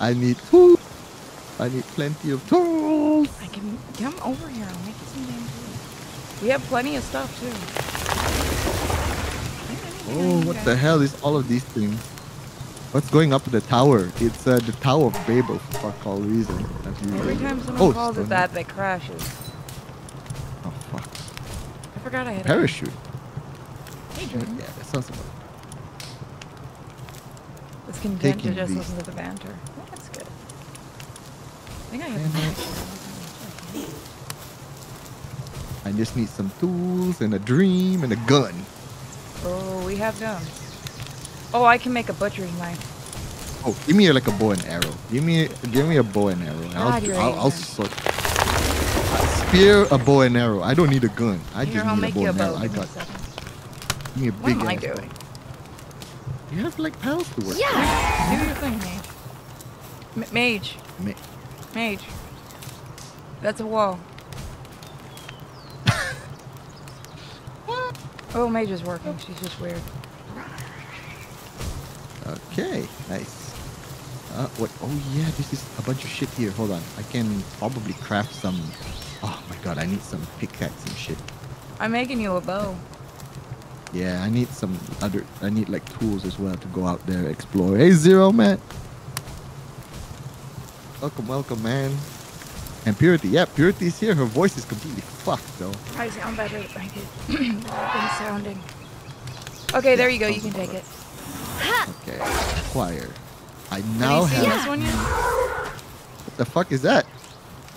I need food. I need plenty of tools. I can come over here. I'll make you some damn food. We have plenty of stuff too. Oh, what the hell is all of these things? What's going up in the tower? It's the Tower of Babel for fuck all reason. Every time someone calls it that, they crashes. Oh fuck! I forgot I had parachute. Hey, Jim. Yeah, that sounds about. It's content to just listen to the banter. Well, that's good. I think I have. I just need some tools and a dream and a gun. Oh, we have guns. Oh, I can make a butcher's knife. Oh, give me like a bow and arrow. Give me a bow and arrow. And I'll sort. Spear a bow and arrow. I don't need a gun. I just need a bow and arrow. I got. Give me a big ass bow. You have like pals to work. Yeah. Do your thing, Mage. Mage. That's a wall. Oh, Mage is working. She's just weird. Okay. Nice. What? Oh yeah, this is a bunch of shit here. Hold on. I can probably craft some. Oh my god, I need some pickaxe and shit. I'm making you a bow. Yeah, I need some other. I need like tools as well to go out there explore. Hey, Zero man. Welcome, welcome, man. And Purity, yeah, Purity's here. Her voice is completely fucked though. I sound better than I did. Been sounding. Okay, yeah, there you go. You can take it. Okay, choir. I now have. Have you seen this one yet? What the fuck is that?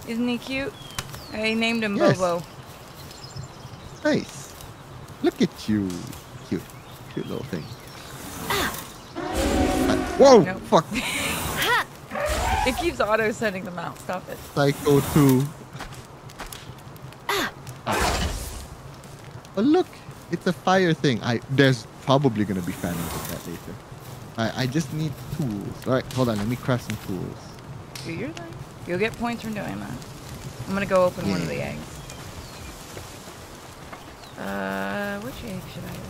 Isn't he cute? I named him Bobo. Nice. Look at you, cute, cute little thing. Whoa! Nope. Fuck! It keeps auto sending them out. Stop it. Psycho 2. Oh look, it's a fire thing. There's probably gonna be phantoms of that later. I just need tools. All right, hold on. Let me craft some tools. Do your thing. You'll get points from doing that. I'm gonna go open one of the eggs. Which egg should I open?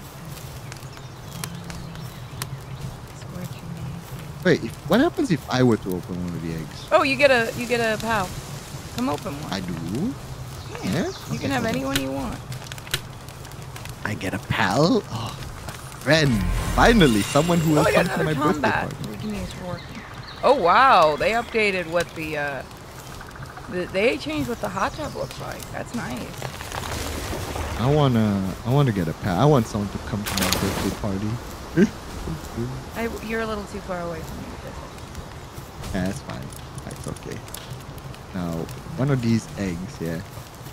Wait, what happens if I were to open one of the eggs? Oh, you get a pal. Come open one. I do? Yeah. You can have anyone you want. I get a pal? Oh, a friend. Finally, someone who will come to my birthday party. Oh, wow. They updated what the, they changed what the hot tub looks like. That's nice. I wanna get a pal. I want someone to come to my birthday party. You're a little too far away from me with this. Yeah, that's fine. That's okay. Now, one of these eggs, yeah.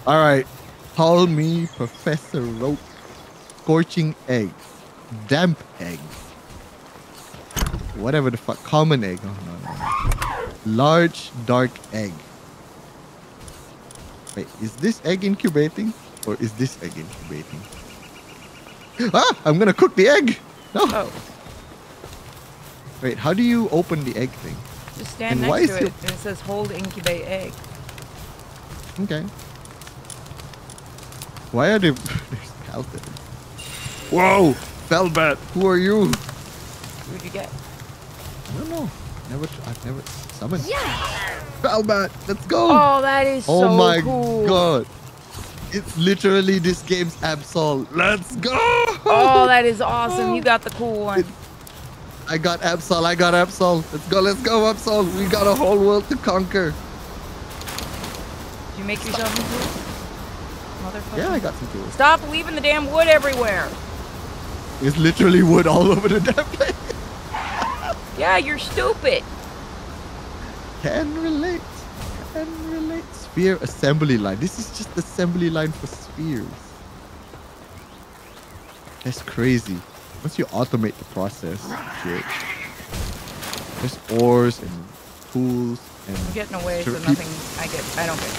Alright. Call me Professor Rope. Scorching eggs. Damp eggs. Whatever the fuck. Common egg. Oh, no, no. Large dark egg. Wait, is this egg incubating? Or is this egg incubating? Ah! I'm gonna cook the egg! No! Oh. Wait, how do you open the egg thing? Just stand next to it and it says hold incubate egg. Okay. Why are they... There's pals there. Whoa! Felbat! Who are you? Who'd you get? I don't know. I've never summoned. Yeah! Felbat! Let's go! Oh, that is so cool! Oh my god! It's literally this game's Absol. Let's go! Oh, that is awesome. You got the cool one. I got Absol. Let's go, Absol. We got a whole world to conquer. Did you make yourself some tools? Motherfucker. Yeah, I got some tools. Stop leaving the damn wood everywhere. There's literally wood all over the damn place. Yeah, you're stupid. Can relate. Can relate. Spear assembly line. This is just assembly line for spears. That's crazy. Once you automate the process, shit. There's ores and tools and. I'm getting away, so nothing. I don't get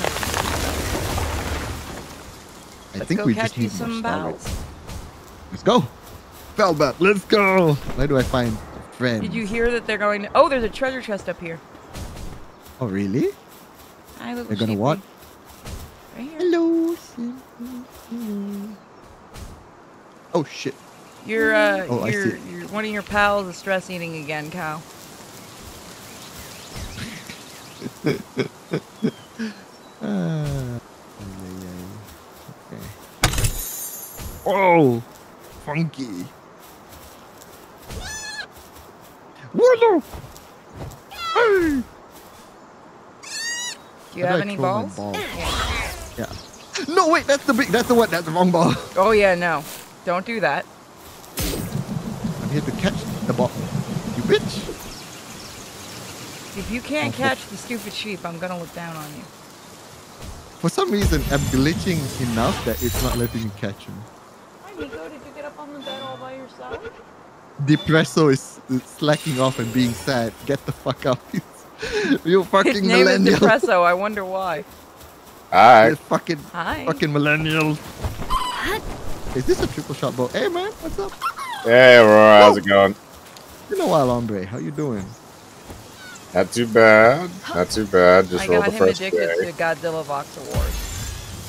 hurt. I think we just need some bells. Let's go, Felbat. Let's go. Where do I find a friend? Did you hear that they're going? To... Oh, there's a treasure chest up here. Oh really? They're gonna what? Right here. Hello. Oh shit. Your one of your pals is stress eating again, Cal. Okay. Oh, funky. Warlow. Hey. Do you have any balls? Ball? Yeah. No, wait, that's the big, that's the wrong ball. Oh yeah, no. Don't do that. I'm here to catch the ball. You bitch. If you can't catch the stupid sheep, I'm gonna look down on you. For some reason, I'm glitching enough that it's not letting me catch him. Hi Nico, did you get up on the bed all by yourself? Depresso is slacking off and being sad. Get the fuck up. You fucking millennial. His name is Depresso, I wonder why. Hi. Fucking millennials. Is this a triple shot bow? Hey man, what's up? Hey Aurora, how's it going? Been a while, hombre. How you doing? Not too bad. Not too bad. Just rolled the first day. I got him addicted to Godzilla Vox Award.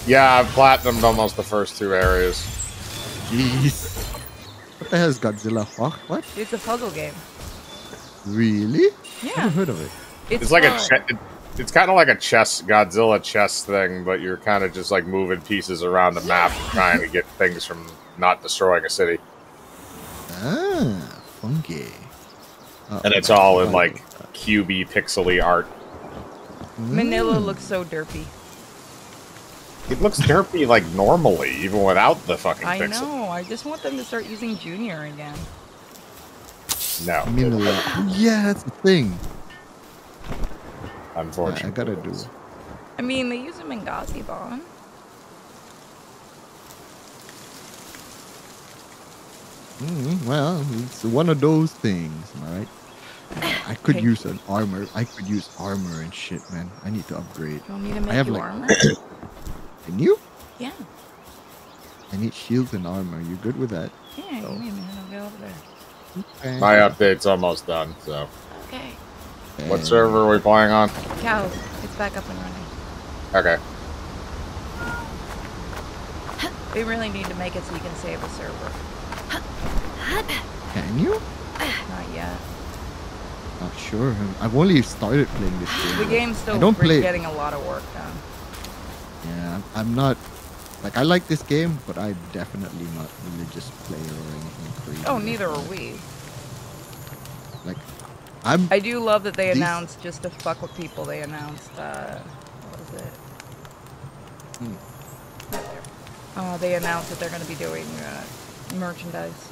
Yeah, I've platinumed almost the first two areas. Jeez. What the hell is Godzilla Vox? What? It's a puzzle game. Really? Yeah. I've never heard of it. It's like it's kind of like a chess, Godzilla chess thing, but you're kind of just like moving pieces around the map, trying to get things from not destroying a city. Ah, funky. And it's all in like QB pixely art. Manila looks so derpy. It looks derpy like normally, even without the fucking pixel. I know. I just want them to start using Junior again. No. Manila. Yeah, that's the thing. Unfortunately, I gotta do. I mean, they use them in Godzilla. Well, it's one of those things, right? I could use an armor. I could use armor and shit, man. I need to upgrade. You want me to make you armor? Can you? Yeah. I need shields and armor. You good with that? Yeah, so. Give me a minute. I'll go over there. Okay. My update's almost done, so. Okay. What server are we playing on? Cal. It's back up and running. Okay. We really need to make it so you can save a server. Can you? Not yet. Not sure. I've only started playing this game. The game's still getting a lot of work done. Yeah, I'm not... Like, I like this game, but I'm definitely not a religious player or anything crazy. Oh, neither are we. Like, I do love that they announced, just to fuck with people, they announced, what is it? They announced that they're going to be doing merchandise.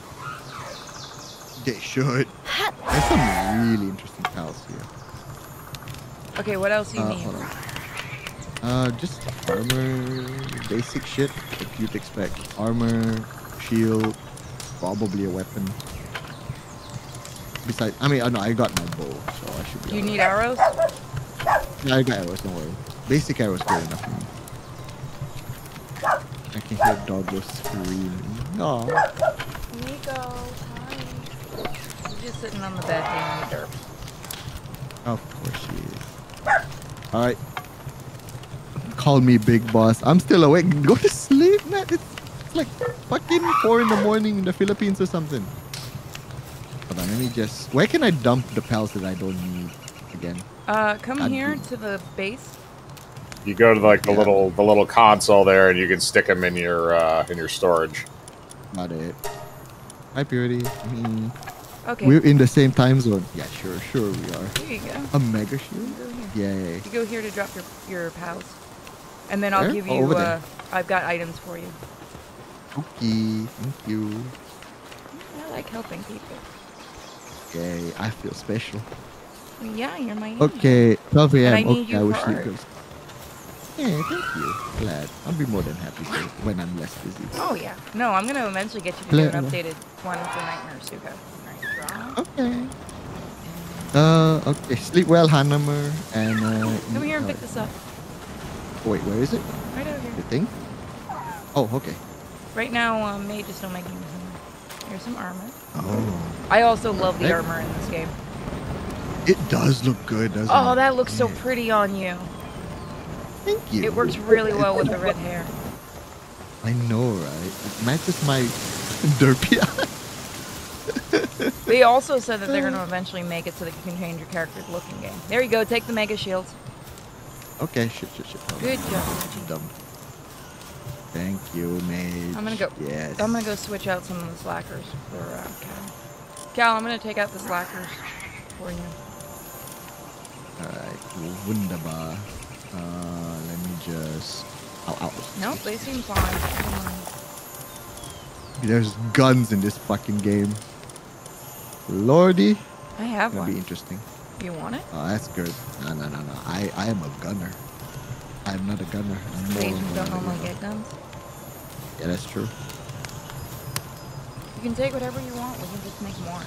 They should. There's some really interesting pals here. Okay, what else do you need? Just armor, basic shit, like you'd expect. Armor, shield, probably a weapon. Besides, I mean, I know I got my bow, so I should be. You need arrows? No, I got arrows, don't worry. Basic arrows are good enough for me. I can hear Doggo screaming. No. Nico, hi. She's just sitting on the bed in the dirt. Of course she is. Alright. Call me Big Boss. I'm still awake. Go to sleep, man. It's like fucking 4 in the morning in the Philippines or something. Hold on, let me just... Where can I dump the pals that I don't need again? Come here to the base. You go to like the little console there, and you can stick them in your storage. Not it. Hi, Purity. Okay. We're in the same time zone. Yeah, sure we are. There you go. A mega shield. Yay. You go here to drop your pals, and then I'll give you. I've got items for you. Okay, thank you. I like helping people. Yay, I feel special. Yeah, you're my angel. Okay, 12 a.m. I wish you could. Hey, thank you. Glad. I'll be more than happy when I'm less busy. Oh, yeah. No, I'm going to eventually get you to do an updated one with the night nurse. Okay. Okay. Sleep well, Hanamer. And, come here and pick this up. Wait, where is it? Right over here. The thing? Oh, okay. Right now, Mage is still making this. Here's some armor. Oh. I also love the armor in this game. It does look good, doesn't it? Oh, that looks so pretty on you. Thank you. It works really well with the red hair. I know, right? It matches my derpy eyes. They also said that they're going to eventually make it so that you can change your character's look in game. There you go. Take the mega shields. Okay, shit. Oh, good job. Dumb. Thank you, Mage. I'm gonna go. Yes. I'm gonna go switch out some of the slackers for Cal. Cal, I'm gonna take out the slackers for you. Alright, wunderbar. Let me just. Ow. Nope, they seem fine. There's guns in this fucking game. Lordy. I have one. That'd be interesting. You want it? Oh, that's good. No. I am a gunner. I'm not a gunner. I'm more of a gunner. Don't normally get guns? Yeah, that's true. You can take whatever you want. We can just make more.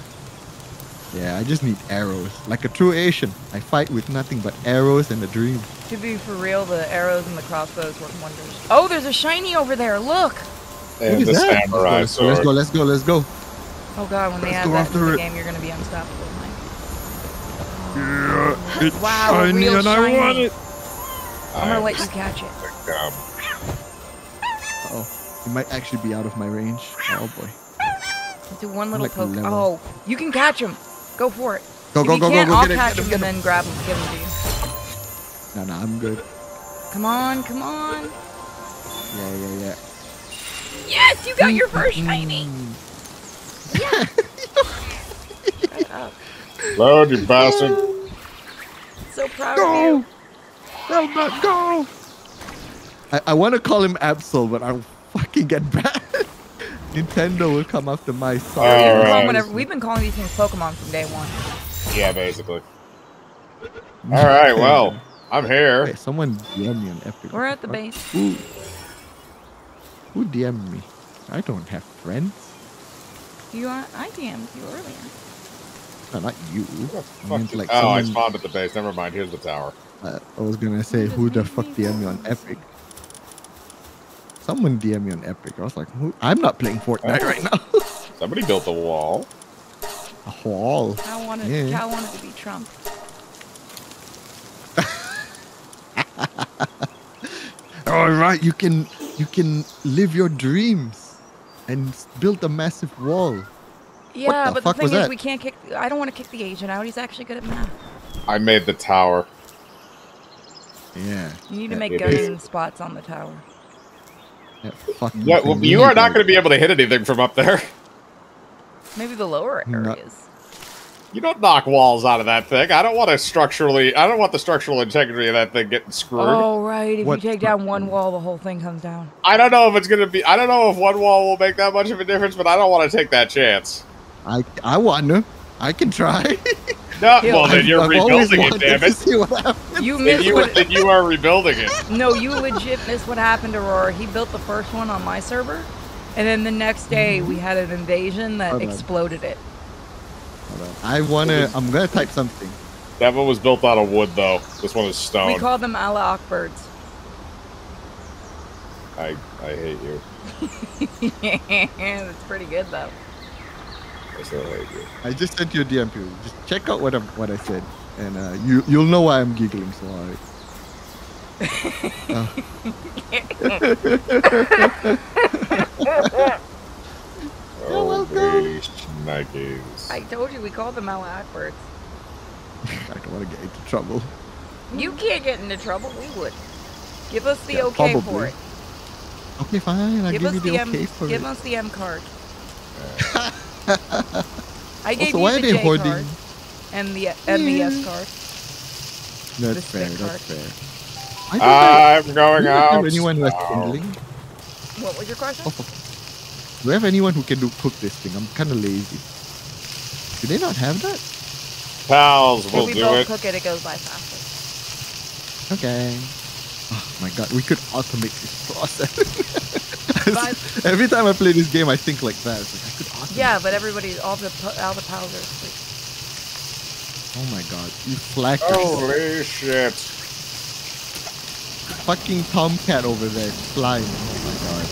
Yeah, I just need arrows. Like a true Asian, I fight with nothing but arrows and a dream. To be for real, the arrows and the crossbows work wonders. Oh, there's a shiny over there. Look! And the samurai sword. Let's go. Oh god, when they add that to the game, you're going to be unstoppable. Yeah, it's wow, shiny and shiny. I want it! I'm gonna let you catch it. Uh-oh. It might actually be out of my range. Oh boy. Let's do one little like poke. Oh, you can catch him! Go for it. Go, I'll catch him and then grab him, give him to you. No, I'm good. Come on. Yeah. Yes, you got your first shiny! Yeah! Shut up. Load, you bastard. So proud of you. Felbat, go! I want to call him Absol, but I'll fucking get banned. Nintendo will come after my son. Right. We've been calling these things Pokemon from day one. Yeah, basically. Alright, well, I'm here. Hey, someone DM'd me on Epic. We're at the base. Who DM'd me? I don't have friends. I DM'd you earlier. No, not you. I spawned at the base. Never mind. Here's the tower. I was gonna say, who the fuck DM'd me on Epic? Someone DM'd me on Epic. I was like, who? I'm not playing Fortnite right now. Somebody built a wall. A wall. I wanted to be Trump. All right, you can live your dreams and build a massive wall. Yeah, but the thing is, we can't kick. I don't want to kick the agent out. He's actually good at math. I made the tower. Yeah. You need to make gunning spots on the tower. Yeah, well, you are not going to be able to hit anything from up there. Maybe the lower areas. You don't knock walls out of that thing. I don't want the structural integrity of that thing getting screwed. Oh, right. If you take down one wall, the whole thing comes down. I don't know if one wall will make that much of a difference, but I don't want to take that chance. I want to. I can try. No, well, then you're rebuilding it, damn it. Then you are rebuilding it. No, you legit missed what happened to Aurora. He built the first one on my server, and then the next day we had an invasion that exploded it. I'm going to type something. That one was built out of wood, though. This one is stone. We call them Ala Ockbirds. I hate you. Yeah, that's pretty good, though. I just sent you a DM. Just check out what I said, and you'll know why I'm giggling. So I told you we called them out backwards. I don't want to get into trouble. You can't get into trouble. We would. Give us the okay probably. For it. Okay, fine. I'll give you the okay for it. Give us the M card. I gave you the J card and the S card. That's fair. I'm going out. What was your question? Do we have anyone who can cook this thing? I'm kind of lazy. Do they not have that? Pals will do it. If we both cook it, it goes by faster. Okay. Oh my god, we could automate this process. Every time I play this game, I think like that. Yeah, but all the pals are asleep. Oh my god, you slacked. Holy shit. Fucking Tomcat over there, flying. Oh my god.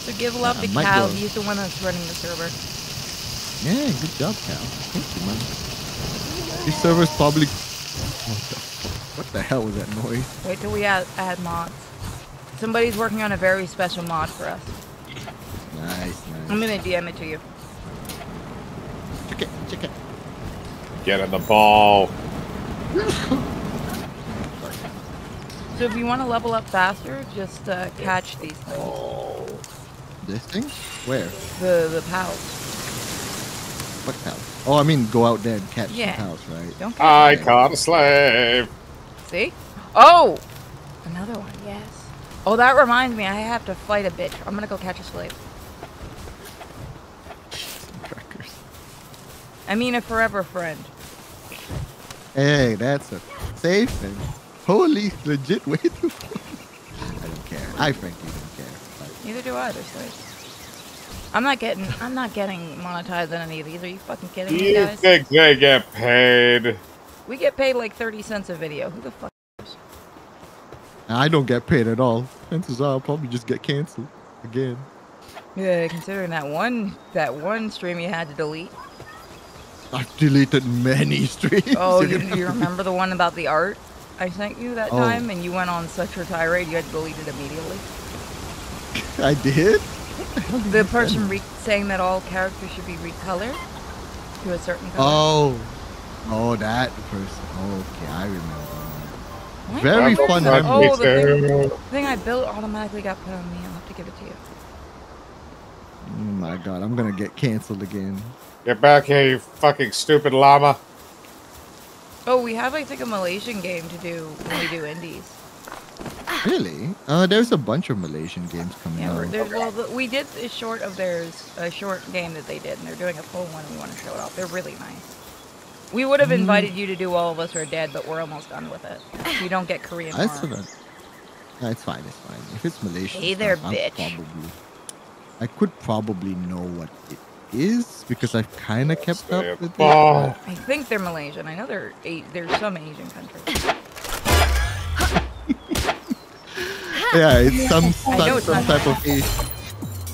So give love to Cal, he's the one that's running the server. Yeah, good job, Cal. Thank you, man. This server's probably... What the hell was that noise? Wait till we add mods. Somebody's working on a very special mod for us. Nice. I'm gonna DM it to you. Check it. Get in the ball. So if you want to level up faster, just catch these things. Oh. This thing? Where? The pals. What pals? Oh, I mean go out there and catch the pals, right? Don't catch I caught a slave. See? Oh! Another one, yes. Oh, that reminds me. I have to fight a bitch. I'm going to go catch a slave. Some crackers. I mean a forever friend. Hey, that's a safe and holy legit way to... I don't care. I frankly don't care. But... Neither do I. I'm not getting monetized on any of these. Are you fucking kidding me, guys? You think they get paid? We get paid like 30 cents a video. Who the fuck? I don't get paid at all. Chances are I'll probably just get canceled again. Yeah, considering that one stream you had to delete. I've deleted many streams. Oh, you remember the one about the art I sent you that time, and you went on such a tirade you had to delete it immediately? I did? The person saying that all characters should be recolored to a certain color. Oh, that person. Okay, I remember. What? Very fun. Oh, the thing I built automatically got put on me. I'll have to give it to you. Oh my god, I'm gonna get canceled again. Get back here, you fucking stupid llama. Oh, we have, I think, a Malaysian game to do when we do indies. Really? There's a bunch of Malaysian games coming out. Well, we did a short of theirs, a short game that they did, and they're doing a full one and we want to show it off. They're really nice. We would have invited you to do All of Us Are Dead, but we're almost done with it. You don't get Korean horror. It's fine, it's fine. If it's Malaysian, hey there, bitch. I could probably know what it is because I've kind of kept up with it. I think they're Malaysian. I know there's some Asian countries. Yeah, it's some type of Asian.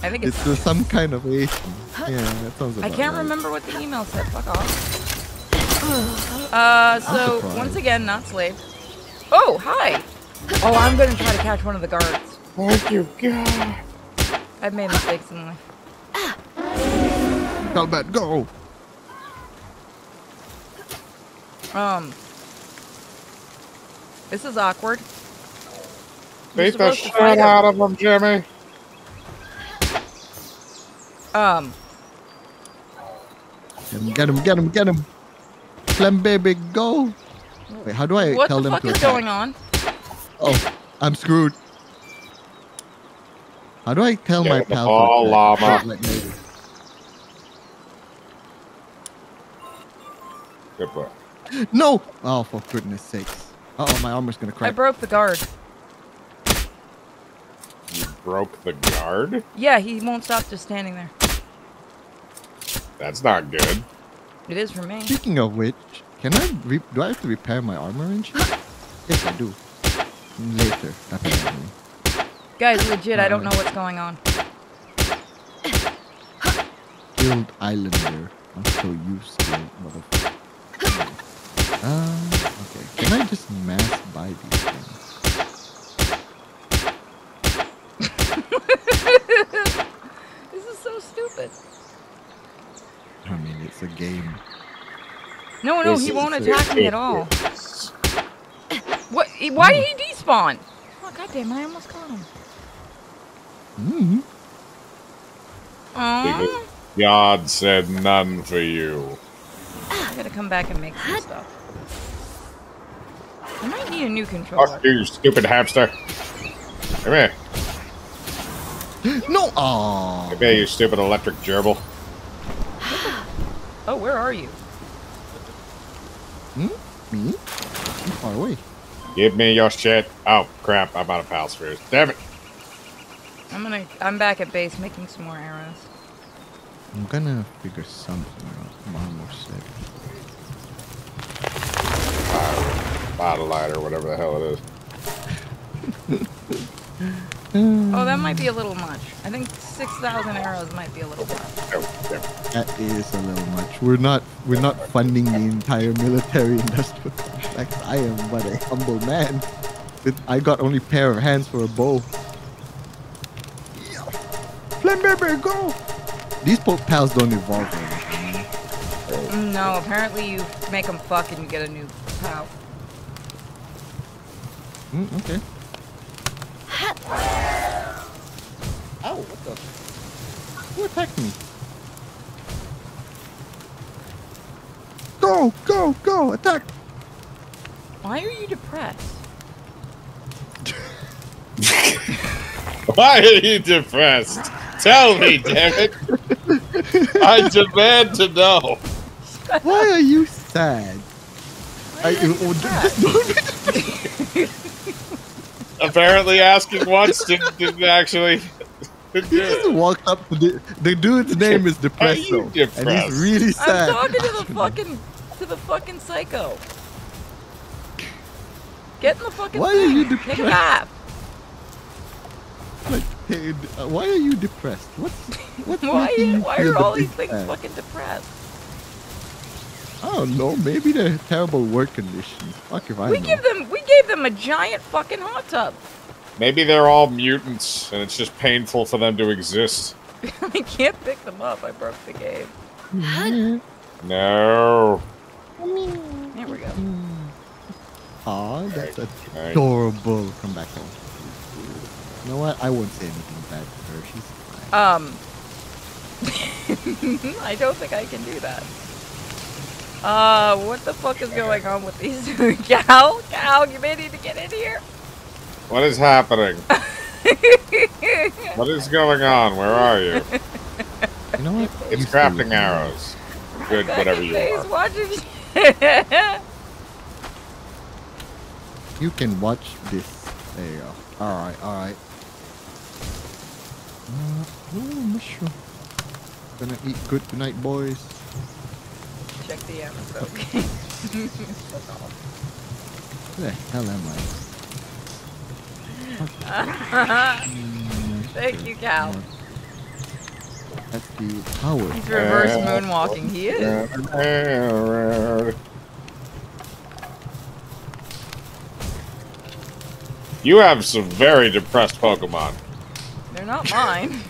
I think it's some kind of Asian. Yeah, that sounds about I can't remember what the email said. Fuck off. So once again, not slave. Oh, hi. Oh, I'm gonna try to catch one of the guards. Thank you, God. I've made mistakes in life. Felbat, go. This is awkward. Beat the shit out of him, Jimmy. Get him! Get him! Get him! Lambebe, go! Wait, how do I tell them to attack? What the fuck is going on? Oh, I'm screwed. How do I tell my pal? Oh, llama. Goodbye. No! Oh, for goodness sakes. Uh-oh, my armor's gonna crack. I broke the guard. You broke the guard? Yeah, he won't stop just standing there. That's not good. It is for me. Speaking of which, do I have to repair my armor and shit? Yes, I do. Later. Apparently. Guys, legit, I don't know what's going on. Guild Islander. I'm so used to it, motherfucker. Okay. Can I just mass buy these things? This is so stupid. I mean, it's a game. No, he won't attack me at all. What? Why did he despawn? Oh, goddamn, I almost caught him. God said none for you. I gotta come back and make some stuff. I might need a new controller. Fuck you, stupid hamster. Come here. No! Aww. Come here, you stupid electric gerbil. Oh, where are you? Me? I'm far away. Give me your shit. Oh, crap. I'm out of pals first. Damn it. I'm back at base making some more arrows. I'm gonna figure something out. Mom or sick. Bottle lighter, whatever the hell it is. Oh, that might be a little much. I think 6,000 arrows might be a little much. That is a little much. We're not funding the entire military industrial complex. I am but a humble man. I got only a pair of hands for a bow. Lambebe, go! These pals don't evolve anything. No, apparently you make them fuck and you get a new pow. Okay. Ow, what the? Who attacked me? Go, go, go, attack! Why are you depressed? Why are you depressed? Tell me, damn it! I demand to know. Why are you sad? Apparently, asking once didn't actually. He just walked up to the dude's name is Depresso, and he's really sad. I'm talking to the fucking psycho. Get in the fucking. Why are you depressed? Take a nap. Like, hey, why are you depressed? What's why are all these things fucking depressed? I don't know. Maybe they're terrible work conditions. Fuck if I know. We gave them a giant fucking hot tub. Maybe they're all mutants, and it's just painful for them to exist. I can't pick them up. I broke the game. No. There we go. Aw, that's adorable. Right. Come back home. You know what? I won't say anything bad to her. She's fine. I don't think I can do that. What the fuck is going on with these? Cal? Cal, you may need to get in here. What is happening? What is going on? Where are you? You know what? It's crafting arrows. Good, whatever you are. Watching... You can watch this. There you go. Alright, alright. Ooh, mushroom. Gonna eat good tonight, boys. Check the Amazon. Okay. Where the hell am I? Thank you, Cal. At the tower. He's reverse moonwalking. He is. You have some very depressed Pokemon. They're not mine.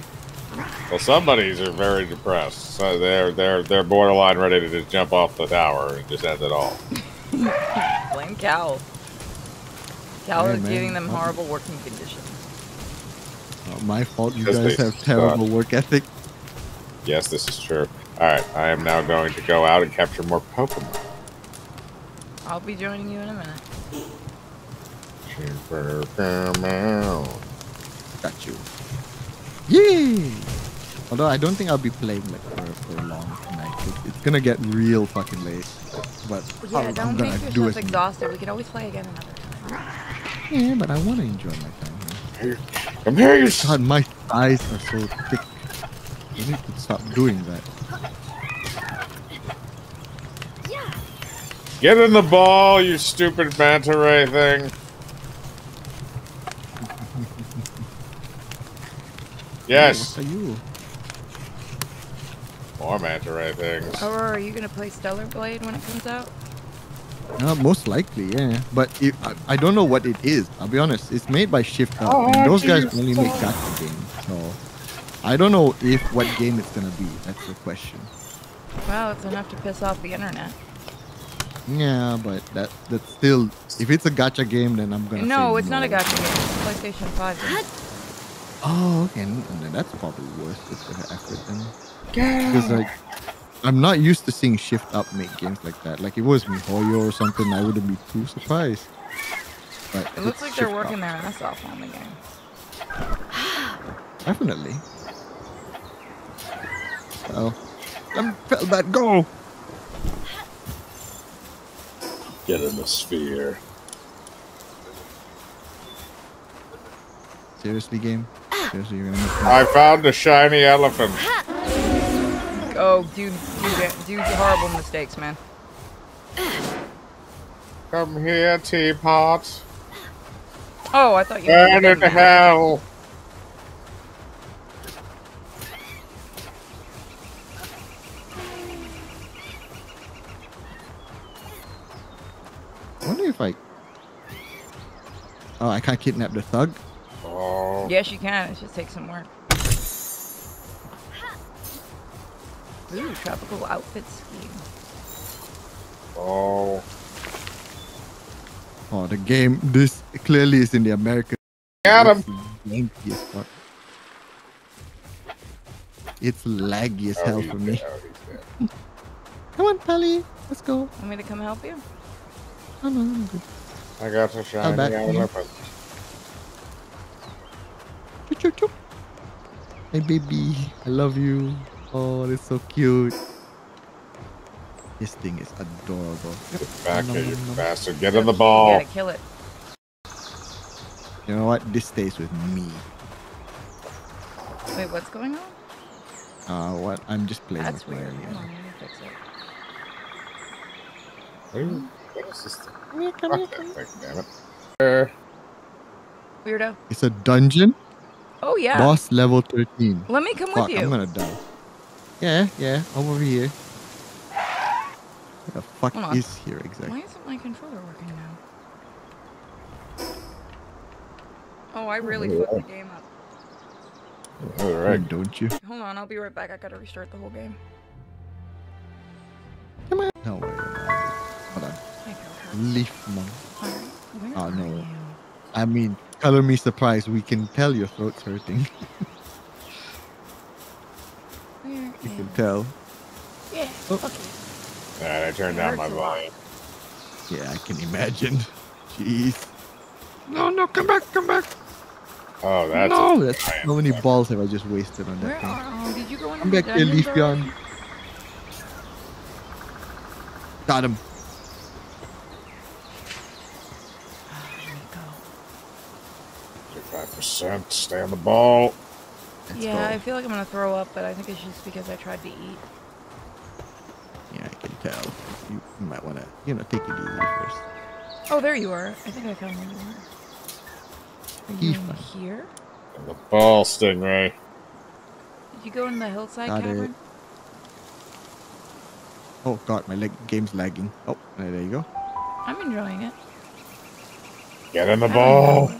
Well, somebody's are very depressed. So they're borderline ready to just jump off the tower and just end it all. Blame Cal. Cal is giving them horrible working conditions. Not my fault. You guys have terrible work ethic. Yes, this is true. All right, I am now going to go out and capture more Pokemon. I'll be joining you in a minute. Got you. Yay! Although I don't think I'll be playing like for long tonight. It's gonna get real fucking late. But yeah, don't make yourself exhausted. We can always play again another time. Yeah, but I want to enjoy my time. I'm here. God, my thighs are so thick. I need to stop doing that. Yeah. Get in the ball, you stupid manta ray thing. Yes. Hey, what are you? More manta ray things. Aurora, are you gonna play Stellar Blade when it comes out? Most likely, yeah. But I don't know what it is. I'll be honest. It's made by Shift Up, and those guys only make gacha games, so I don't know what game it's gonna be. That's the question. Well, it's enough to piss off the internet. Yeah, but that's still. If it's a gacha game, then I'm gonna. No, it's not a gacha game. It's a PlayStation 5 game. Oh, okay. And that's probably worse just for the effort then. Because, like, I'm not used to seeing Shift Up make games like that. Like, if it was MiHoYo or something, I wouldn't be too surprised. But it looks like they're working their ass off on the game. Definitely. Oh. Felbat, go! Get in the sphere. Seriously, game? Seriously, you're gonna miss me? I found a shiny elephant. Oh, do horrible mistakes, man. Come here, teapot. Oh, I thought you were in hell. I wonder if I... Oh, I can't kidnap the thug? Oh. Yes, you can. It just takes some work. Ooh, tropical outfit scheme. Oh. Oh, the game. This clearly is in the American. Got him. It's laggy as hell for me. Come on, Pally. Let's go. Want me to come help you? Oh, no, I'm good. I got the shiny out of. Hey, baby. I love you. Oh, it's so cute. This thing is adorable. Get back here, you bastard. Get in the ball. You gotta kill it. You know what? This stays with me. Wait, what's going on? What? I'm just playing with my earlier. Come on, let me fix it. What is this thing? Come here, come here, come here. Damn it. Weirdo. It's a dungeon? Oh, yeah. Boss level 13. Let me come with you. I'm gonna die. Yeah, yeah. I'm over here. What the fuck is here exactly? Why isn't my controller working now? Oh, I really fucked the game up. Alright, don't you? Hold on, I'll be right back. I gotta restart the whole game. Come on. No way. Hold on. Leaf monk. Alright, oh, no. You? I mean, color me surprised. We can tell your throat's hurting. You can tell. Yeah, oh. Okay. Alright, I turned down my volume. Yeah, I can imagine. Jeez. No, no, come back, come back. Oh, that's no! That's how many balls have I just wasted on that thing? Did you go in I'm back here, Leafeon. Got him. Nico. 35%. Stay on the ball. Let's go. I feel like I'm gonna throw up, but I think it's just because I tried to eat. Yeah, I can tell. You might wanna, you know, take it easy first. Oh, there you are. I think I found one more. Are you here? The ball stingray. Did you go in the hillside cavern? Oh god, my game's lagging. Oh, there you go. I'm enjoying it. Get in the ball.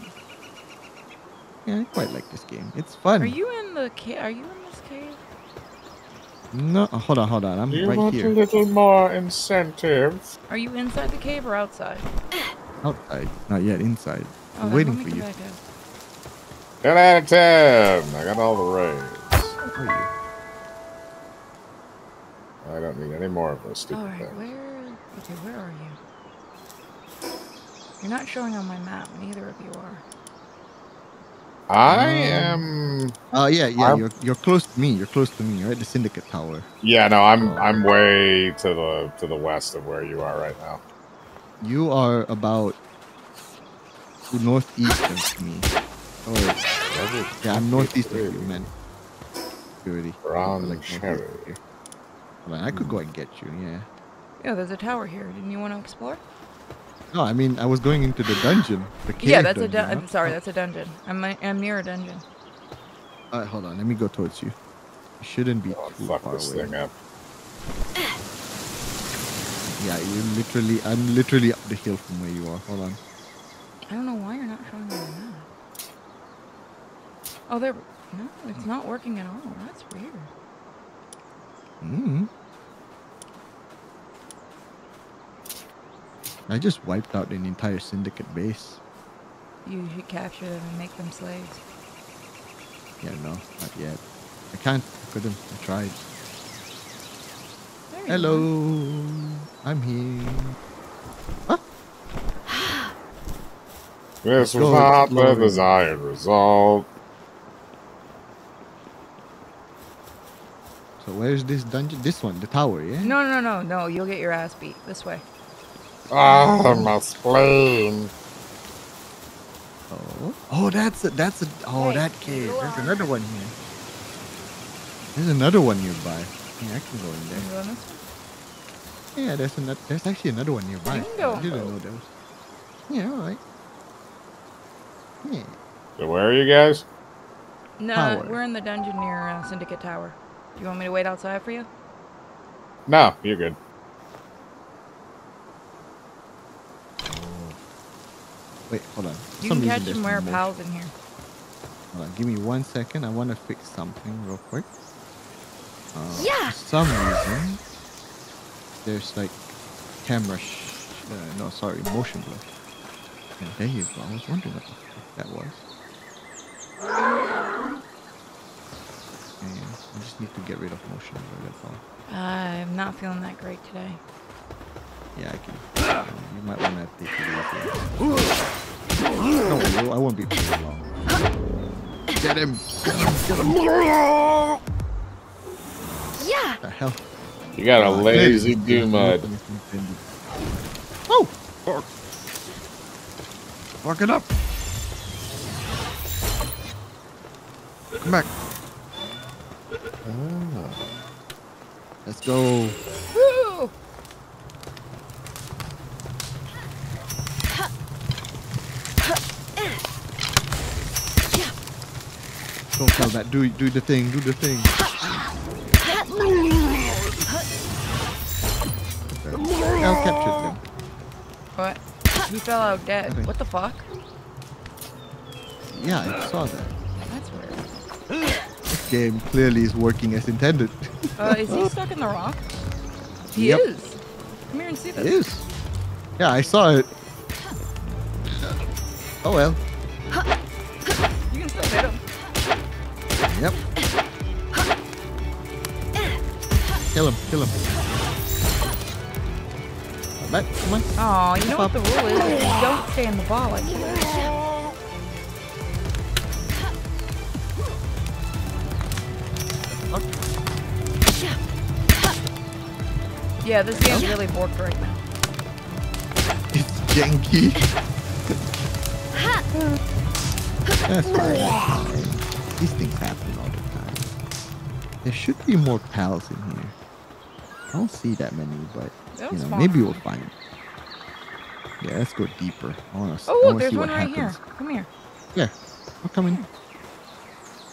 Yeah, I quite like this game. It's fun. Are you in the cave? Are you in this cave? No, hold on, hold on. I'm right here. You want a little more incentive? Are you inside the cave or outside? Outside. Not yet. Inside. I'm waiting for you. 10 out of 10. I got all the rays. I don't need any more of those stupid things. Okay, where are you? You're not showing on my map. Neither of you are. I am. Yeah. You're close to me. You're close to me. You're at the Syndicate Tower. Yeah, no, I'm way to the west of where you are right now. You are about. Northeast of me. Oh, yeah, I'm northeast of you, man. Purity. Brown cherry. Well, I could go and get you, yeah. Yeah, there's a tower here. Didn't you want to explore? No, I mean, I was going into the dungeon. The cave that's dungeon, a dungeon. I'm sorry, that's a dungeon. I'm near a dungeon. Alright, hold on. Let me go towards you. You shouldn't be too fuck far this away. Thing up. Yeah, I'm literally up the hill from where you are. Hold on. I don't know why you're not showing me the map. Oh, there. No, it's not working at all. That's weird. Mm. I just wiped out an entire syndicate base. You should capture them and make them slaves. Yeah, no, not yet. I can't. I couldn't. I tried. Hello. I'm here. Huh? This was not the desired result. So where's this dungeon? This one, the tower, yeah? No, no, no, no. You'll get your ass beat. This way. Ah, my spleen. Oh, oh, that's a, oh, that cave. There's another one here. There's another one nearby. Yeah, I can go in there. Can you go on this one? Yeah, there's actually another one nearby. I didn't know there was. Yeah, all right. Yeah. So where are you guys? No, we're in the dungeon near Syndicate Tower. Do you want me to wait outside for you? No, you're good. Wait, hold on. You can catch him where Pal's in here. Hold on, give me 1 second. I want to fix something real quick. For some reason, there's like camera motion blur. And there you go. I was wondering what that was. And I just need to get rid of motion blur, that's all. I'm not feeling that great today. Yeah, I can. You might want to take it easy. No, I won't be too long. Get him! Get him! Yeah! What the hell? You got a lazy Doomud. Oh! Bark. Bark it up! Come back. Ah. Let's go. Woo! Don't tell that. Do the thing. Do the thing. Cal captured them. What? He fell out dead. Okay. What the fuck? Yeah, I saw that. That's weird. This game clearly is working as intended. Is he stuck in the rock? He is. Come here and see this. He is. Yeah, I saw it. Oh well. You can still hit him. Yep. Kill him, kill him. Come on, come on. Aw, you know what the rule is? If you don't stay in the ball, I can't. Yeah, this game's really borked right now. It's janky. That's right. These things happen all the time. There should be more pals in here. I don't see that many, but you know, maybe we'll find them. Yeah, let's go deeper. Honestly. Oh, look, there's one right here. Come here. Yeah, I'm coming.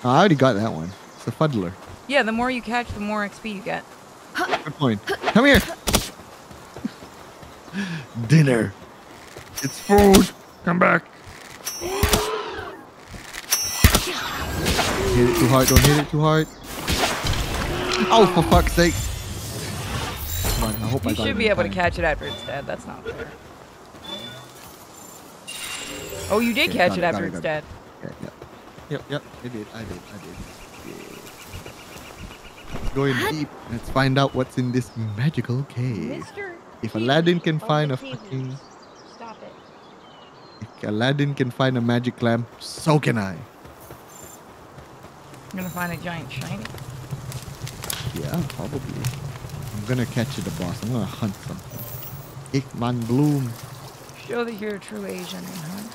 Oh, I already got that one. It's a fuddler. Yeah, the more you catch, the more XP you get. Good point. Come here. Dinner. It's food. Come back. Hit it too hard, don't hit it too hard. Oh, for fuck's sake. Come on, I hope I got it. You should be able to catch it after it's dead. That's not fair. Oh, you did catch it after it's dead. Yep, I did. Let's go in deep. Let's find out what's in this magical cave. If Aladdin can find a fucking... Stop it. If Aladdin can find a magic lamp, so can I. I'm gonna find a giant shiny. Yeah, probably. I'm gonna catch the boss. I'm gonna hunt something. Ichman Bloom. Show that you're a true Asian and hunt.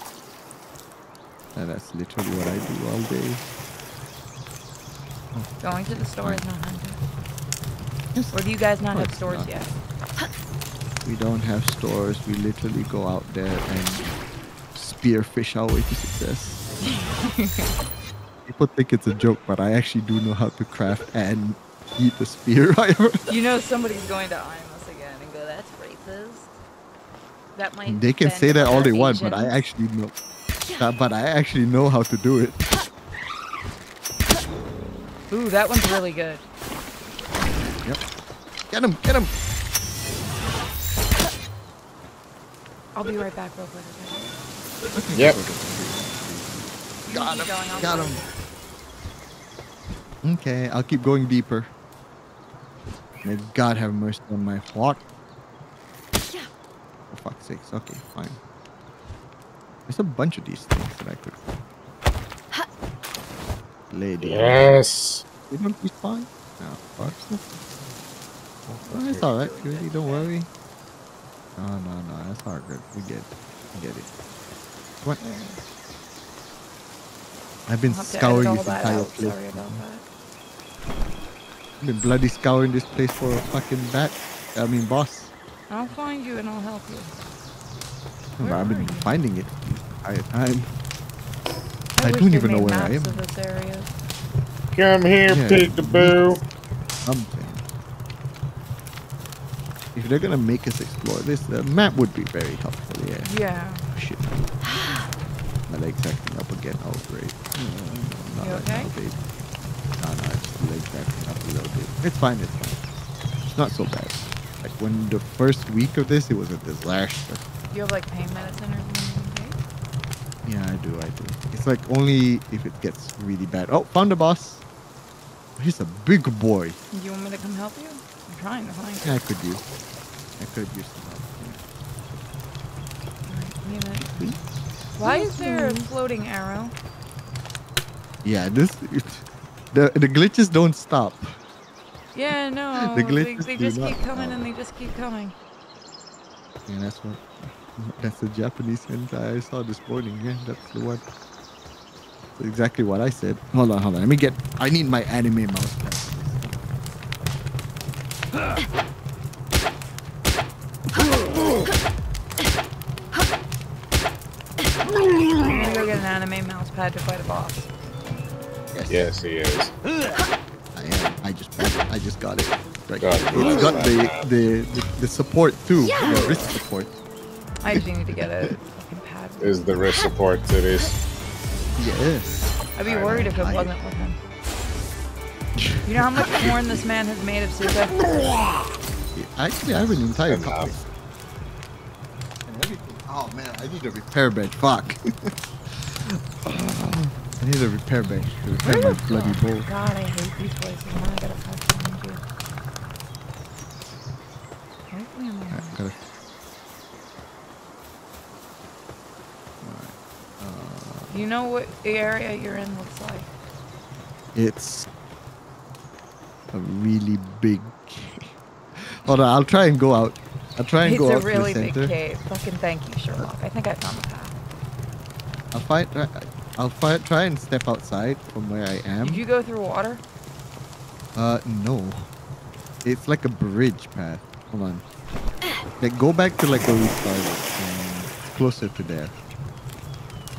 Now that's literally what I do all day. Oh. Going to the store is not hunting. Yes. Or do you guys not have stores yet? We don't have stores. We literally go out there and spear fish our way to success. People think it's a joke, but I actually do know how to craft and eat the spear. You know somebody's going to arm us again and go, that's racist. That might. They can say that all they want, but I actually know. But I actually know how to do it. Ooh, that one's really good. Yep. Get him! Get him! I'll be right back real quick. Okay. Yep. Got him. Got him. Okay, I'll keep going deeper. May God have mercy on my heart. Yeah. For fuck's sake. Okay, fine. There's a bunch of these things that I could find. Yes. You don't be fine? No, fuck. It's alright, Purity, don't worry. No, that's not good. We get it. What? I've been scouring this entire place. Sorry about that. I've been bloody scouring this place for a fucking boss. I'll find you and I'll help you. But I've been finding it the entire time. I don't even know where I am. Come here, peek-a-boo. Something. If they're gonna make us explore this, the map would be very helpful. Yeah. Yeah. Shit. My leg's acting up again. Oh, great. No, not right now, babe. No, it's leg's acting up a little bit. It's fine. It's not so bad. Like when the first week of this, it was a disaster. You have like pain medicine or something? Yeah, I do. It's like only if it gets really bad. Oh, found the boss. He's a big boy. Do you want me to come help you? I'm trying to find him. I could use some help. Yeah. All right, please. Why is there a floating arrow? Yeah, the glitches don't stop. Yeah, no. They just keep coming. Yeah, that's the Japanese hentai I saw this morning. Yeah, that's the one. That's exactly what I said. Hold on. I need my anime mouse pad. I'm gonna go get an anime mouse pad to fight a boss. Yes, he is. I just got it. Right. It's got the support too. Yeah. The wrist support. I just need to get a fucking pad. Is the wrist support to this? Yes. I'd be worried if it wasn't with him. You know how much porn this man has made of Suka? Actually, I have an entire copy. Oh man, I need a repair bench. Fuck. I need a repair bench to repair my bloody bowl. God, I hate these places. Now I gotta fucking do. Hopefully I'm alright. You know what the area you're in looks like? It's a really big cave. Hold on, I'll try and go out. I'll try and go out to the center. It's a really big cave. Fucking thank you, Sherlock. I think I found the path. I'll try and step outside from where I am. Did you go through water? No. It's like a bridge path. Hold on. Like, go back to like where we started. It's closer to there.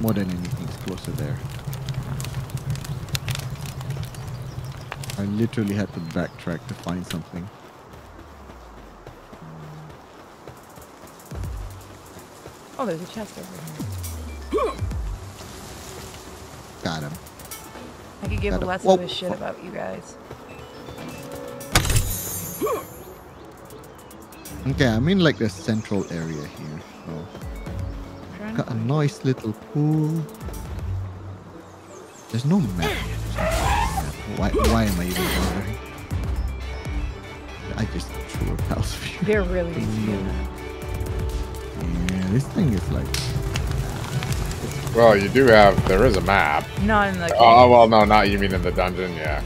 More than anything, it's closer there. I literally had to backtrack to find something. Oh, there's a chest over here. Got him. I could give less of a shit about you guys. Okay, I'm in like the central area here. So. Got a nice little pool. There's no map. Why am I even bothering? I just threw a house for you. They're really easy. Yeah, this thing is like... Well, you do have. There is a map. Not in the. Game. Oh well, no, not you mean in the dungeon, yeah.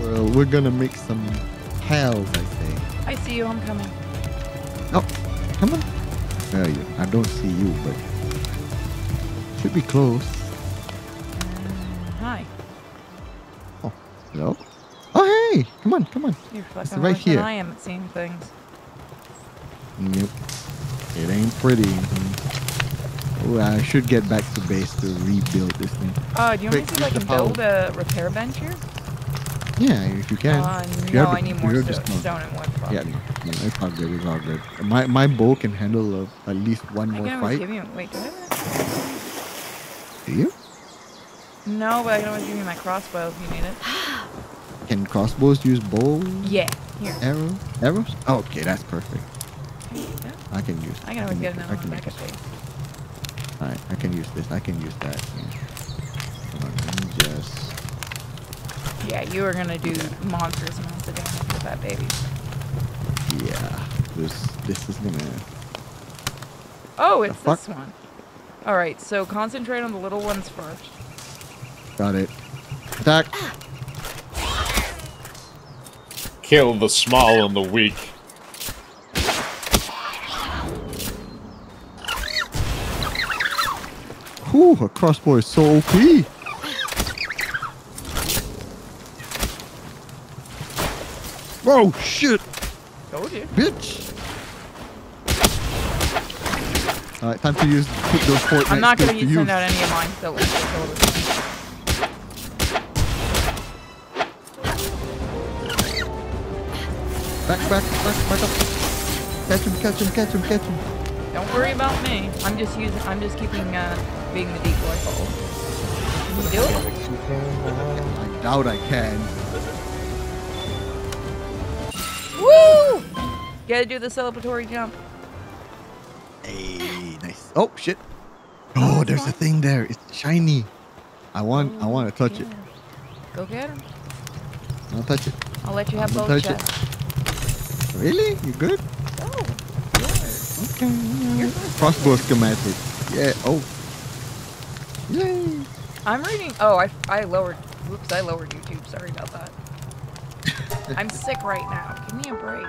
Well, we're gonna make some pals, I think. I see you. I'm coming. Oh, come on. Where are you? I don't see you, but should be close. Hi. Oh, hello. Oh, hey! Come on. You're fucking right here. I am at seeing things. Nope. It ain't pretty. Oh, I should get back to base to rebuild this thing. Oh, do you want me to, like, build a repair bench here? Yeah, if you can. No, I need more stone and wood. Yeah, it's all good. My bow can handle at least one more fight. Wait, do I have it? Do you? No, but I can always give you my crossbow if you need it. Can crossbows use bows? Yeah. Here. Arrows? Oh, okay, that's perfect. I can use. I can always get another one back at base. Alright, I can use this. I can use that. Hold on, let me just... Yeah, you were gonna do monstrous amounts of damage with that baby. Yeah, this is gonna... Oh, it's this one. Alright, so concentrate on the little ones first. Got it. Attack! Kill the small and the weak. Whew, a crossbow is so OP. Oh shit! Told you. Bitch! Alright, time to put those Fortnite. I'm not gonna send out any of mine, so let's just go with it. Back up. Catch him. Don't worry about me. I'm just being the decoy. Can you do it? I doubt I can. Woo! You gotta do the celebratory jump. Hey, nice. Oh shit. Oh, there's a thing there. It's shiny. I want to touch it. Go get him. I'll touch it. I'll let you have both shots. Really? You good? Oh. Yeah. Okay. Yeah. Crossbow schematic. Yeah. Oh. Yay. I'm reading. Oh, I lowered. Oops, I lowered YouTube. Sorry about that. I'm sick right now. Give me a break.